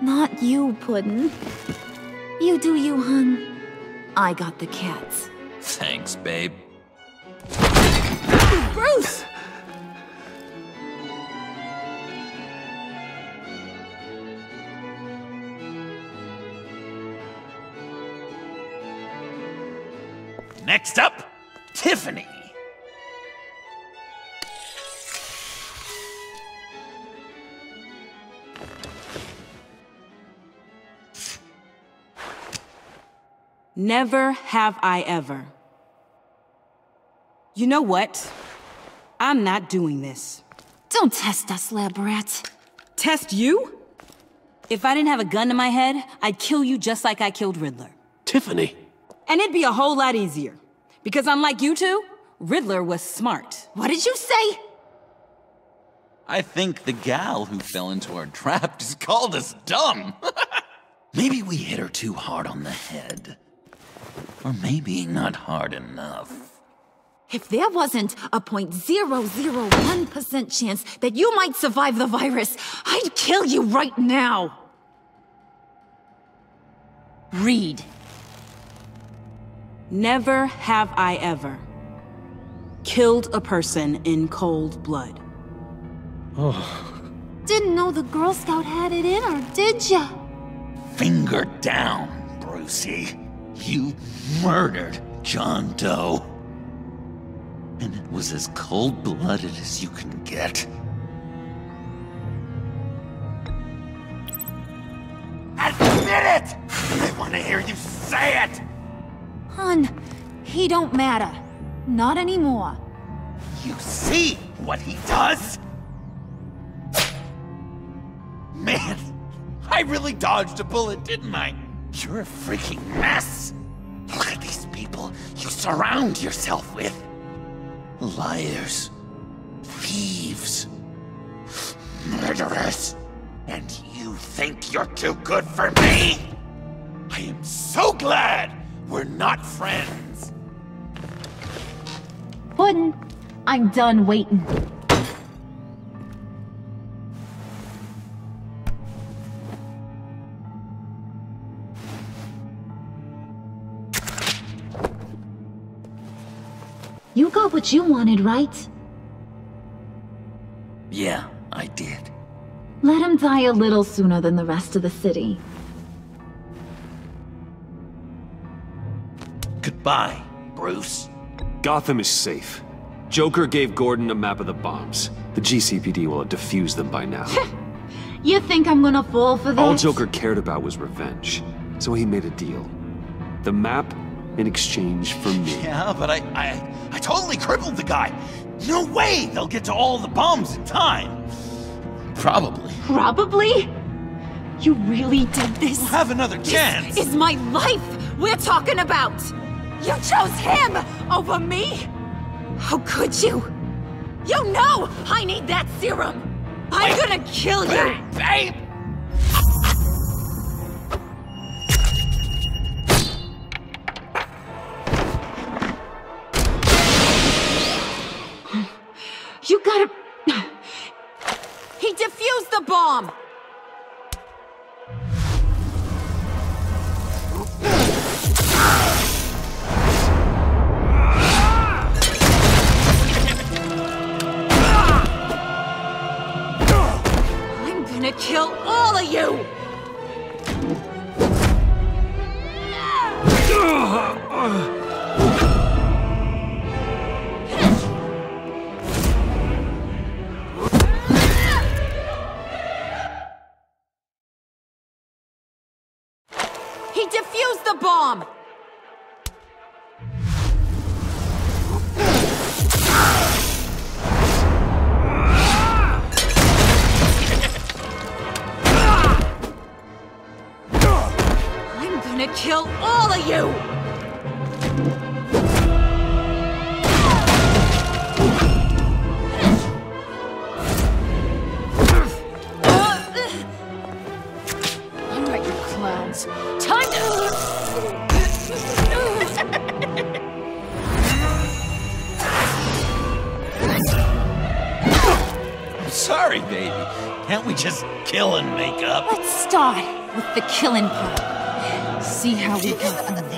Not you, Puddin'. You do you, hun. I got the cats. Thanks, babe. Bruce! Next up, Tiffany. Never have I ever. You know what? I'm not doing this. Don't test us, lab rat. Test you? If I didn't have a gun to my head, I'd kill you just like I killed Riddler. Tiffany. And it'd be a whole lot easier. Because unlike you two, Riddler was smart. What did you say? I think the gal who fell into our trap just called us dumb. Maybe we hit her too hard on the head. Or maybe not hard enough. If there wasn't a 0.001% chance that you might survive the virus, I'd kill you right now! Read. Never have I ever killed a person in cold blood. Oh. Didn't know the Girl Scout had it in her, did ya? Finger down, Brucey. You murdered John Doe. And it was as cold-blooded as you can get. Admit it! I want to hear you say it! Hun, he don't matter. Not anymore. You see what he does? Man, I really dodged a bullet, didn't I? You're a freaking mess. Look at these people you surround yourself with. Liars, thieves, murderers. And you think you're too good for me? I am so glad we're not friends. Puddin', I'm done waiting. You got what you wanted, right? Yeah, I did. Let him die a little sooner than the rest of the city. Goodbye, Bruce. Gotham is safe. Joker gave Gordon a map of the bombs. The GCPD will have defused them by now. You think I'm gonna fall for this? All Joker cared about was revenge, so he made a deal. The map in exchange for me. Yeah, but I totally crippled the guy. No way they'll get to all the bombs in time. Probably. Probably? You really did this? We'll have another chance. This is my life we're talking about. You chose him over me? How could you? You know I need that serum. I'm gonna kill you. Babe! You gotta... He defused the bomb! I'm gonna kill all of you! Bomb! I'm gonna kill all of you! All right, you clowns. Time to... I'm sorry, baby. Can't we just kill and make up? Let's start with the killing part. See how we go from there.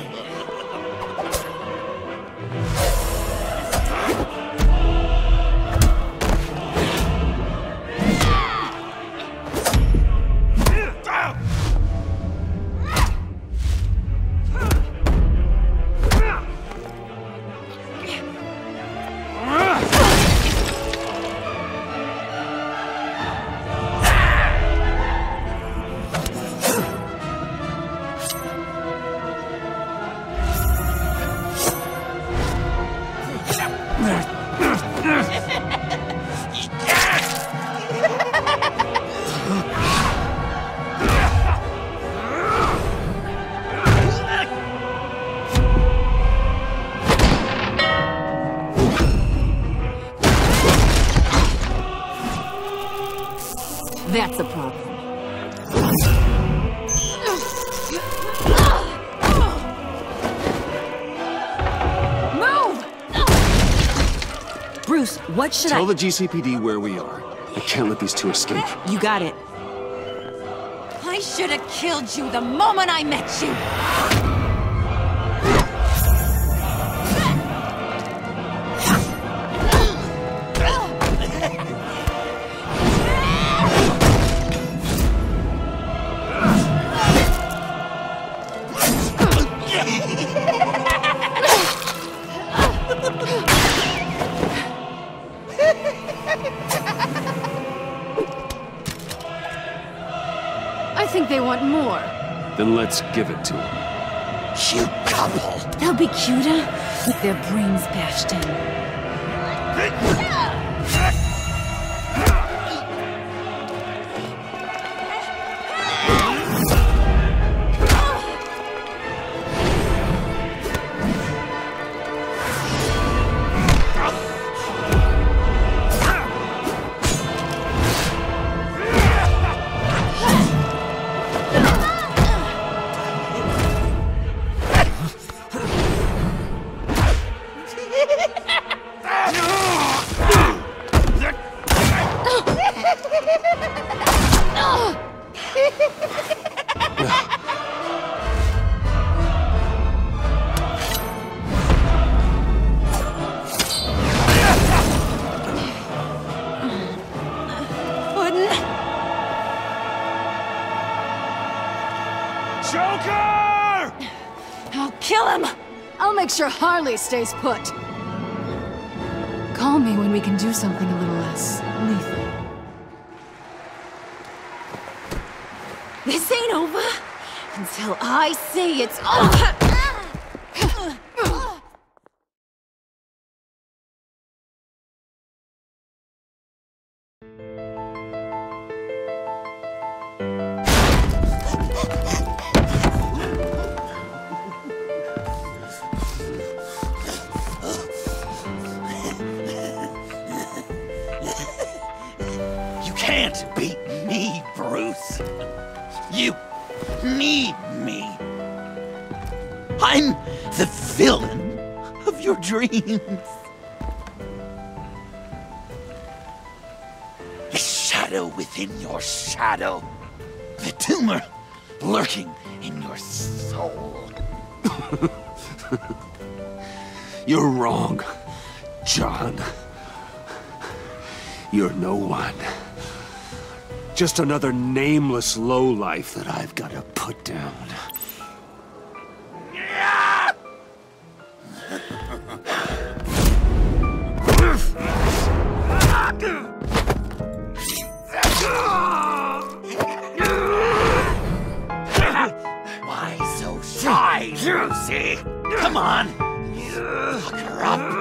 That's a problem. Move! Bruce, what should I— Tell the GCPD where we are. I can't let these two escape. You got it. I should have killed you the moment I met you! I think they want more. Then let's give it to them. Cute couple. They'll be cuter with their brains bashed in. Joker! I'll kill him! I'll make sure Harley stays put. Call me when we can do something a little less lethal. This ain't over until I say it's over! The shadow within your shadow. The tumor lurking in your soul. You're wrong, John. You're no one. Just another nameless lowlife that I've got to put down. Lucy! Come on! Fuck her up!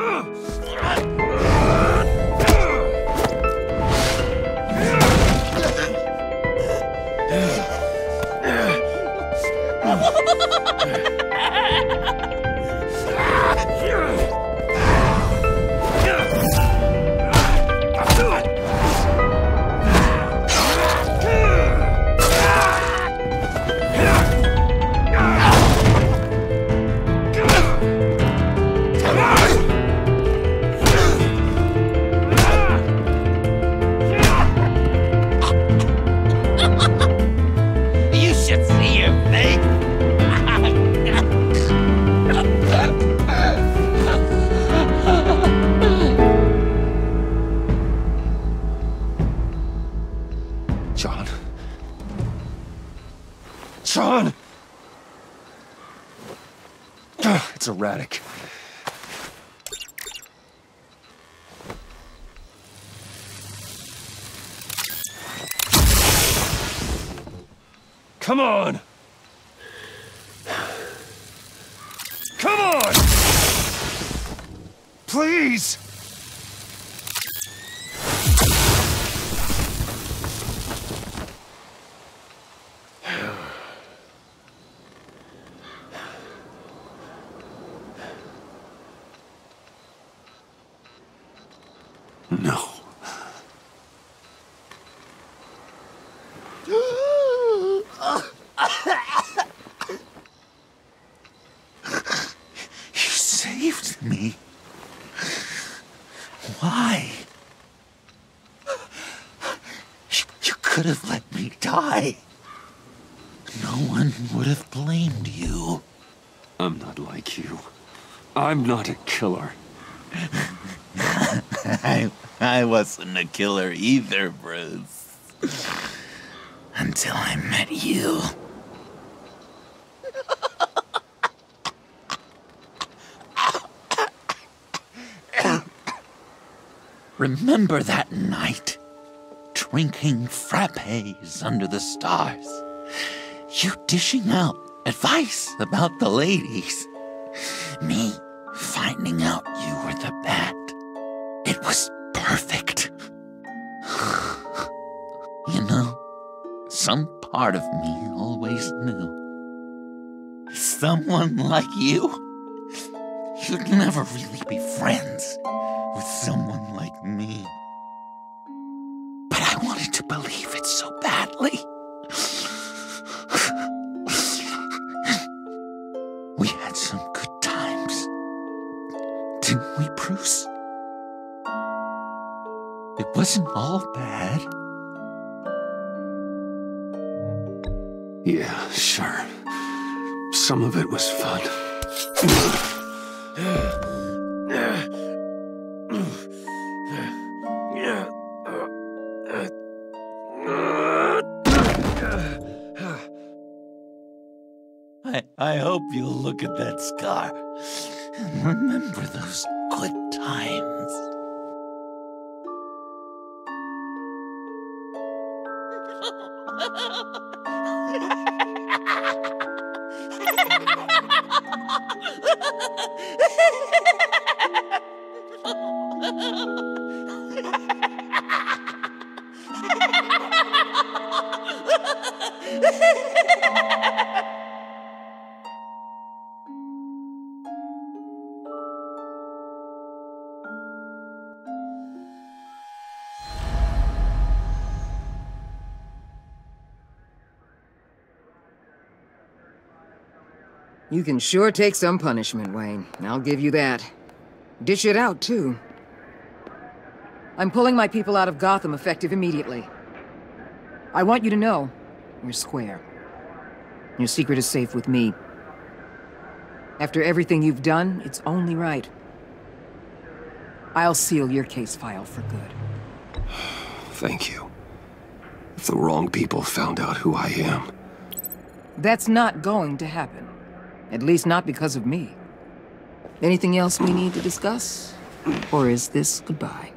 It's erratic. Come on! Come on! Please! I'm not a killer. I wasn't a killer either, Bruce. Until I met you. Remember that night? Drinking frappes under the stars. You dishing out advice about the ladies. Me finding out you were the bat. It was perfect. You know, some part of me always knew. Someone like you? You'd never really be friends with someone like me. But I wanted to believe it so badly. We had some good times, didn't we, Bruce? It wasn't all bad. Yeah, sure. Some of it was fun. I hope you'll look at that scar and remember those good times. You can sure take some punishment, Wayne. I'll give you that. Dish it out, too. I'm pulling my people out of Gotham effective immediately. I want you to know, we're square. Your secret is safe with me. After everything you've done, it's only right. I'll seal your case file for good. Thank you. If the wrong people found out who I am... That's not going to happen. At least not because of me. Anything else we need to discuss? Or is this goodbye?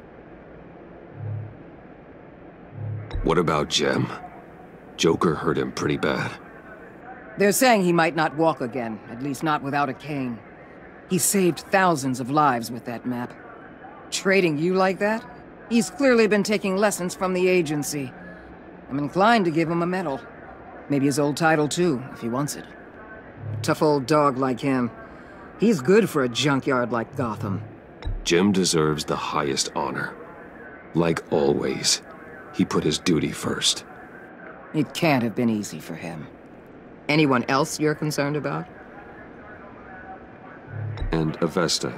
What about Jem? Joker hurt him pretty bad. They're saying he might not walk again, at least not without a cane. He saved thousands of lives with that map. Trading you like that? He's clearly been taking lessons from the Agency. I'm inclined to give him a medal. Maybe his old title too, if he wants it. Tough old dog like him. He's good for a junkyard like Gotham. Jim deserves the highest honor. Like always, he put his duty first. It can't have been easy for him. Anyone else you're concerned about? And Avesta.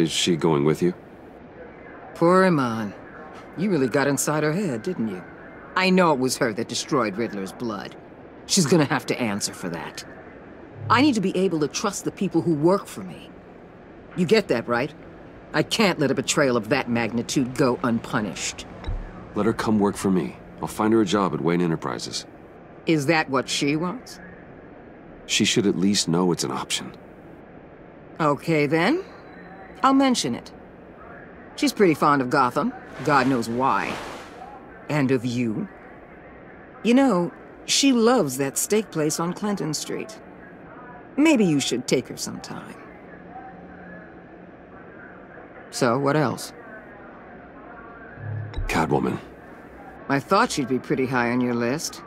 Is she going with you? Poor Iman. You really got inside her head, didn't you? I know it was her that destroyed Riddler's blood. She's gonna have to answer for that. I need to be able to trust the people who work for me. You get that, right? I can't let a betrayal of that magnitude go unpunished. Let her come work for me. I'll find her a job at Wayne Enterprises. Is that what she wants? She should at least know it's an option. Okay, then. I'll mention it. She's pretty fond of Gotham. God knows why. And of you. You know, she loves that steak place on Clinton Street. Maybe you should take her sometime. So, what else? Catwoman. I thought she'd be pretty high on your list.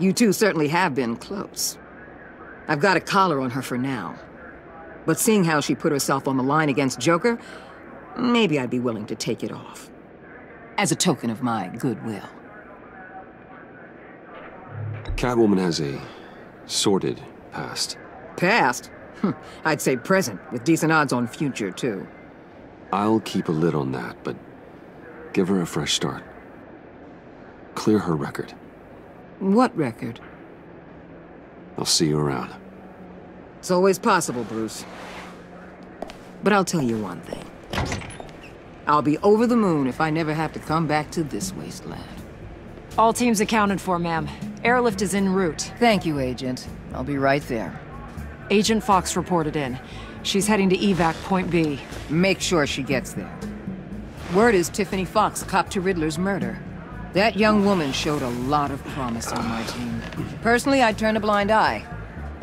You two certainly have been close. I've got a collar on her for now. But seeing how she put herself on the line against Joker, maybe I'd be willing to take it off. As a token of my goodwill. Catwoman has a sordid past. Past? I'd say present, with decent odds on future, too. I'll keep a lid on that, but give her a fresh start. Clear her record. What record? I'll see you around. It's always possible, Bruce. But I'll tell you one thing. I'll be over the moon if I never have to come back to this wasteland. All teams accounted for, ma'am. Airlift is en route. Thank you, Agent. I'll be right there. Agent Fox reported in. She's heading to evac point B. Make sure she gets there. Word is Tiffany Fox copped to Riddler's murder. That young woman showed a lot of promise on my team. Personally, I'd turn a blind eye.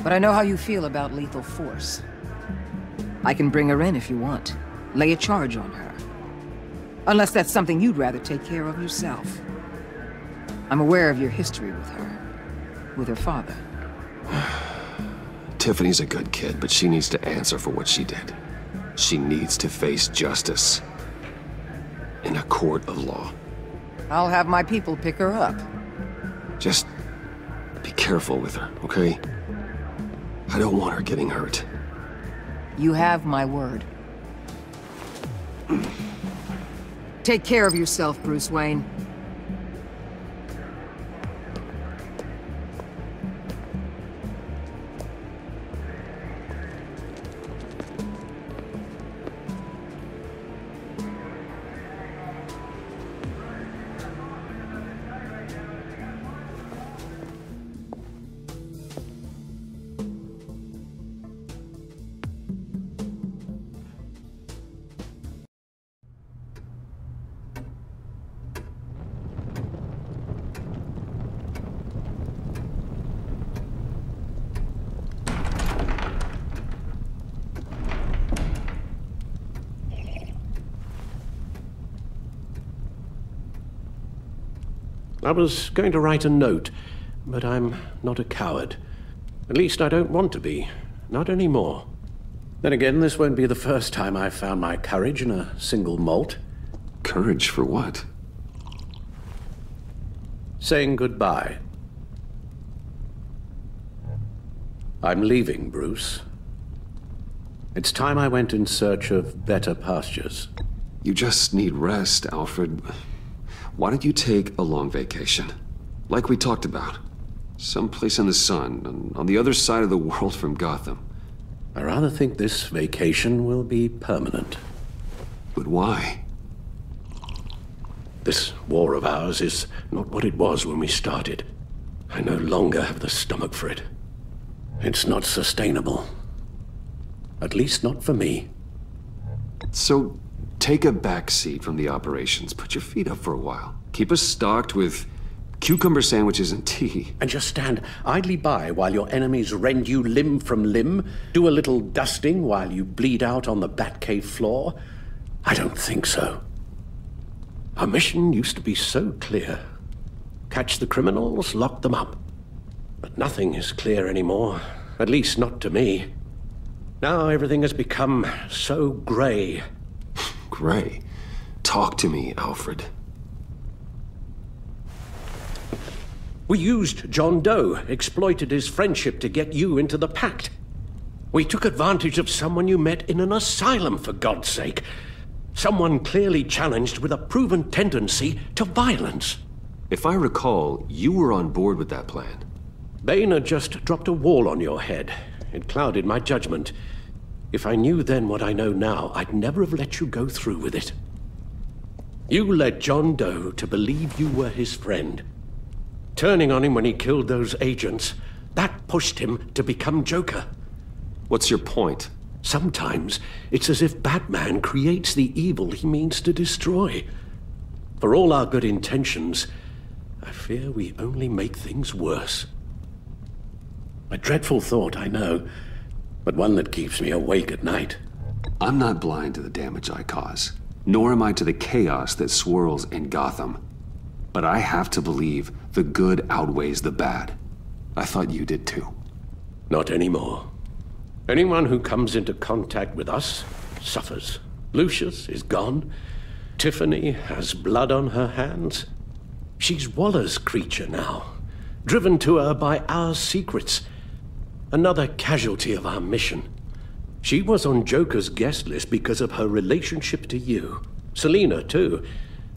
But I know how you feel about lethal force. I can bring her in if you want. Lay a charge on her. Unless that's something you'd rather take care of yourself. I'm aware of your history with her. With her father. Tiffany's a good kid, but she needs to answer for what she did. She needs to face justice. In a court of law. I'll have my people pick her up. Just be careful with her, okay? I don't want her getting hurt. You have my word. Take care of yourself, Bruce Wayne. I was going to write a note, but I'm not a coward. At least I don't want to be. Not anymore. Then again, this won't be the first time I've found my courage in a single malt. Courage for what? Saying goodbye. I'm leaving, Bruce. It's time I went in search of better pastures. You just need rest, Alfred. Why don't you take a long vacation? Like we talked about. Someplace in the sun, on the other side of the world from Gotham. I rather think this vacation will be permanent. But why? This war of ours is not what it was when we started. I no longer have the stomach for it. It's not sustainable. At least not for me. So... take a backseat from the operations. Put your feet up for a while. Keep us stocked with cucumber sandwiches and tea. And just stand idly by while your enemies rend you limb from limb. Do a little dusting while you bleed out on the Batcave floor. I don't think so. Our mission used to be so clear. Catch the criminals, lock them up. But nothing is clear anymore. At least not to me. Now everything has become so grey. Gray. Talk to me, Alfred. We used John Doe, exploited his friendship to get you into the pact. We took advantage of someone you met in an asylum, for God's sake. Someone clearly challenged with a proven tendency to violence. If I recall, you were on board with that plan. Bane had just dropped a wall on your head. It clouded my judgment. If I knew then what I know now, I'd never have let you go through with it. You led John Doe to believe you were his friend. Turning on him when he killed those agents, that pushed him to become Joker. What's your point? Sometimes it's as if Batman creates the evil he means to destroy. For all our good intentions, I fear we only make things worse. A dreadful thought, I know. But one that keeps me awake at night. I'm not blind to the damage I cause, nor am I to the chaos that swirls in Gotham. But I have to believe the good outweighs the bad. I thought you did too. Not anymore. Anyone who comes into contact with us suffers. Lucius is gone. Tiffany has blood on her hands. She's Waller's creature now, driven to her by our secrets. Another casualty of our mission. She was on Joker's guest list because of her relationship to you. Selina, too.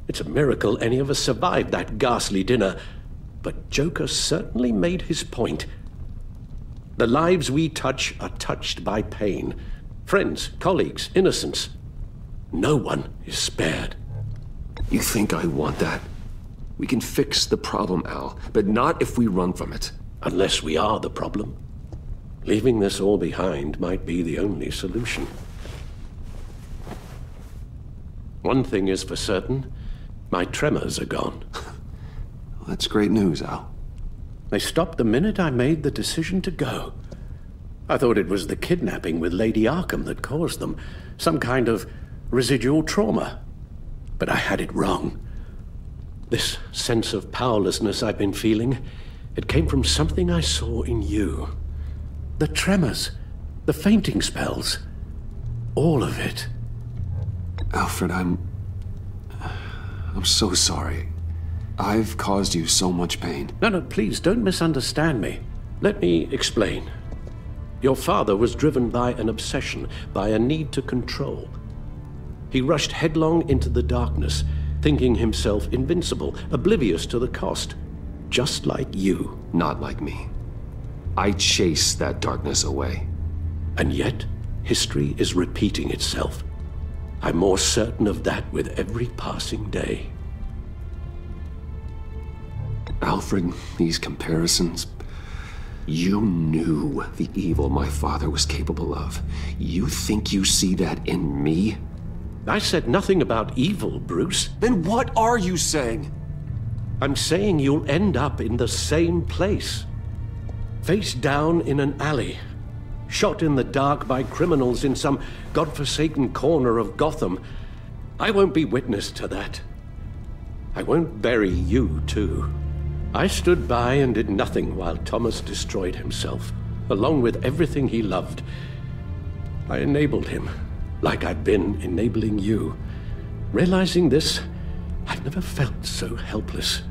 It's a miracle any of us survived that ghastly dinner. But Joker certainly made his point. The lives we touch are touched by pain. Friends, colleagues, innocents. No one is spared. You think I want that? We can fix the problem, Al, but not if we run from it. Unless we are the problem. Leaving this all behind might be the only solution. One thing is for certain, my tremors are gone. that's great news, Al. They stopped the minute I made the decision to go. I thought it was the kidnapping with Lady Arkham that caused them, some kind of residual trauma. But I had it wrong. This sense of powerlessness I've been feeling, it came from something I saw in you. The tremors, the fainting spells, all of it. Alfred, I'm so sorry. I've caused you so much pain. No, no, please, don't misunderstand me. Let me explain. Your father was driven by an obsession, by a need to control. He rushed headlong into the darkness, thinking himself invincible, oblivious to the cost. Just like you. Not like me. I chased that darkness away. And yet, history is repeating itself. I'm more certain of that with every passing day. Alfred, these comparisons... You knew the evil my father was capable of. You think you see that in me? I said nothing about evil, Bruce. Then what are you saying? I'm saying you'll end up in the same place. Face down in an alley. Shot in the dark by criminals in some godforsaken corner of Gotham. I won't be witness to that. I won't bury you, too. I stood by and did nothing while Thomas destroyed himself, along with everything he loved. I enabled him, like I've been enabling you. Realizing this, I've never felt so helpless.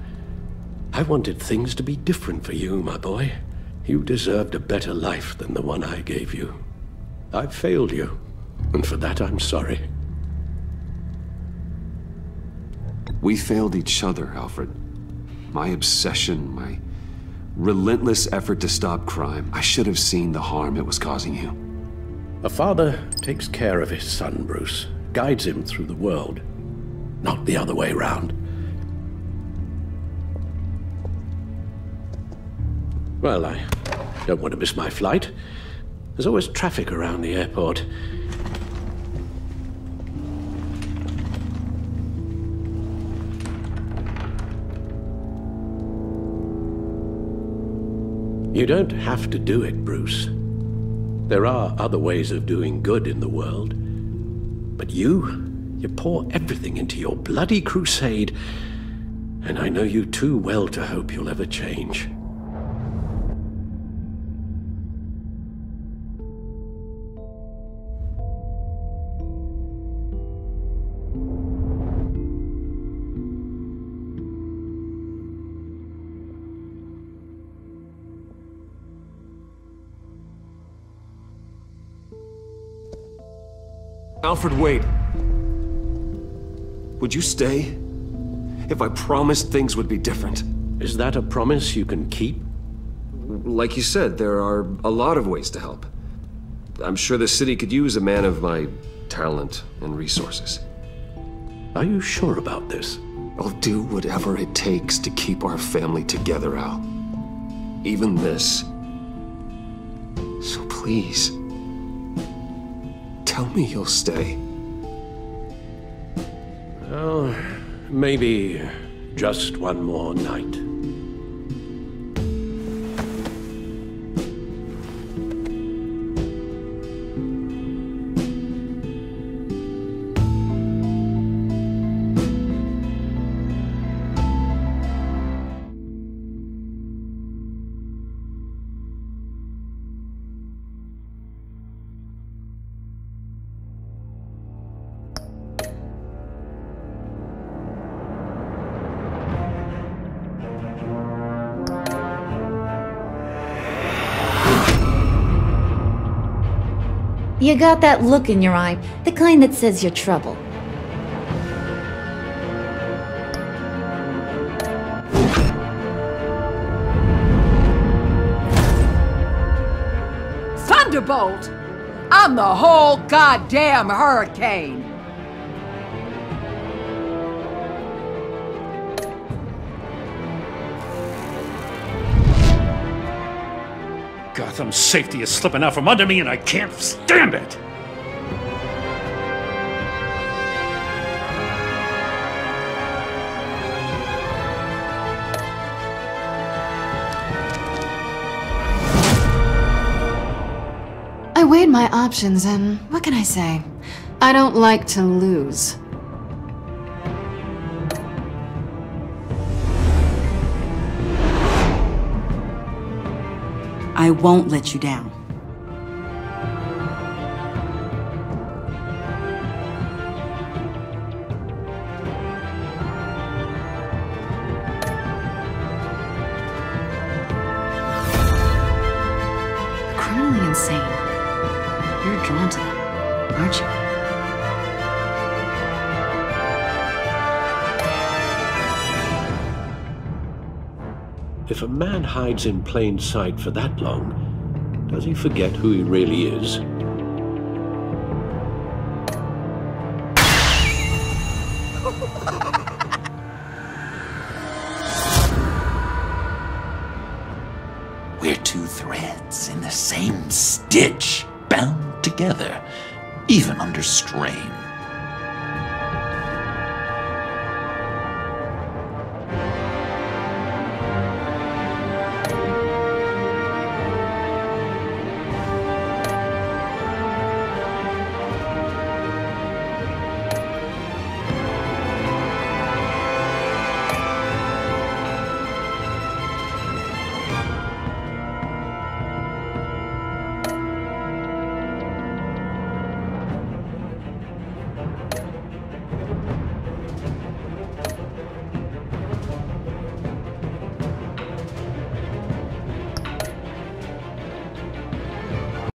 I wanted things to be different for you, my boy. You deserved a better life than the one I gave you. I've failed you, and for that I'm sorry. We failed each other, Alfred. My obsession, my relentless effort to stop crime. I should have seen the harm it was causing you. A father takes care of his son, Bruce. Guides him through the world, not the other way around. Well, I don't want to miss my flight. There's always traffic around the airport. You don't have to do it, Bruce. There are other ways of doing good in the world. But you pour everything into your bloody crusade, and I know you too well to hope you'll ever change. Alfred, wait. Would you stay? If I promised things would be different. Is that a promise you can keep? Like you said, there are a lot of ways to help. I'm sure the city could use a man of my talent and resources. Are you sure about this? I'll do whatever it takes to keep our family together, Al. Even this. So please... tell me you'll stay. Well, maybe just one more night. You got that look in your eye, the kind that says you're trouble. Thunderbolt! I'm the whole goddamn hurricane! Gotham's safety is slipping out from under me, and I can't stand it! weighed my options and, what can I say? I don't like to lose. I won't let you down. If a man hides in plain sight for that long, does he forget who he really is? We're two threads in the same stitch, bound together, even under strain.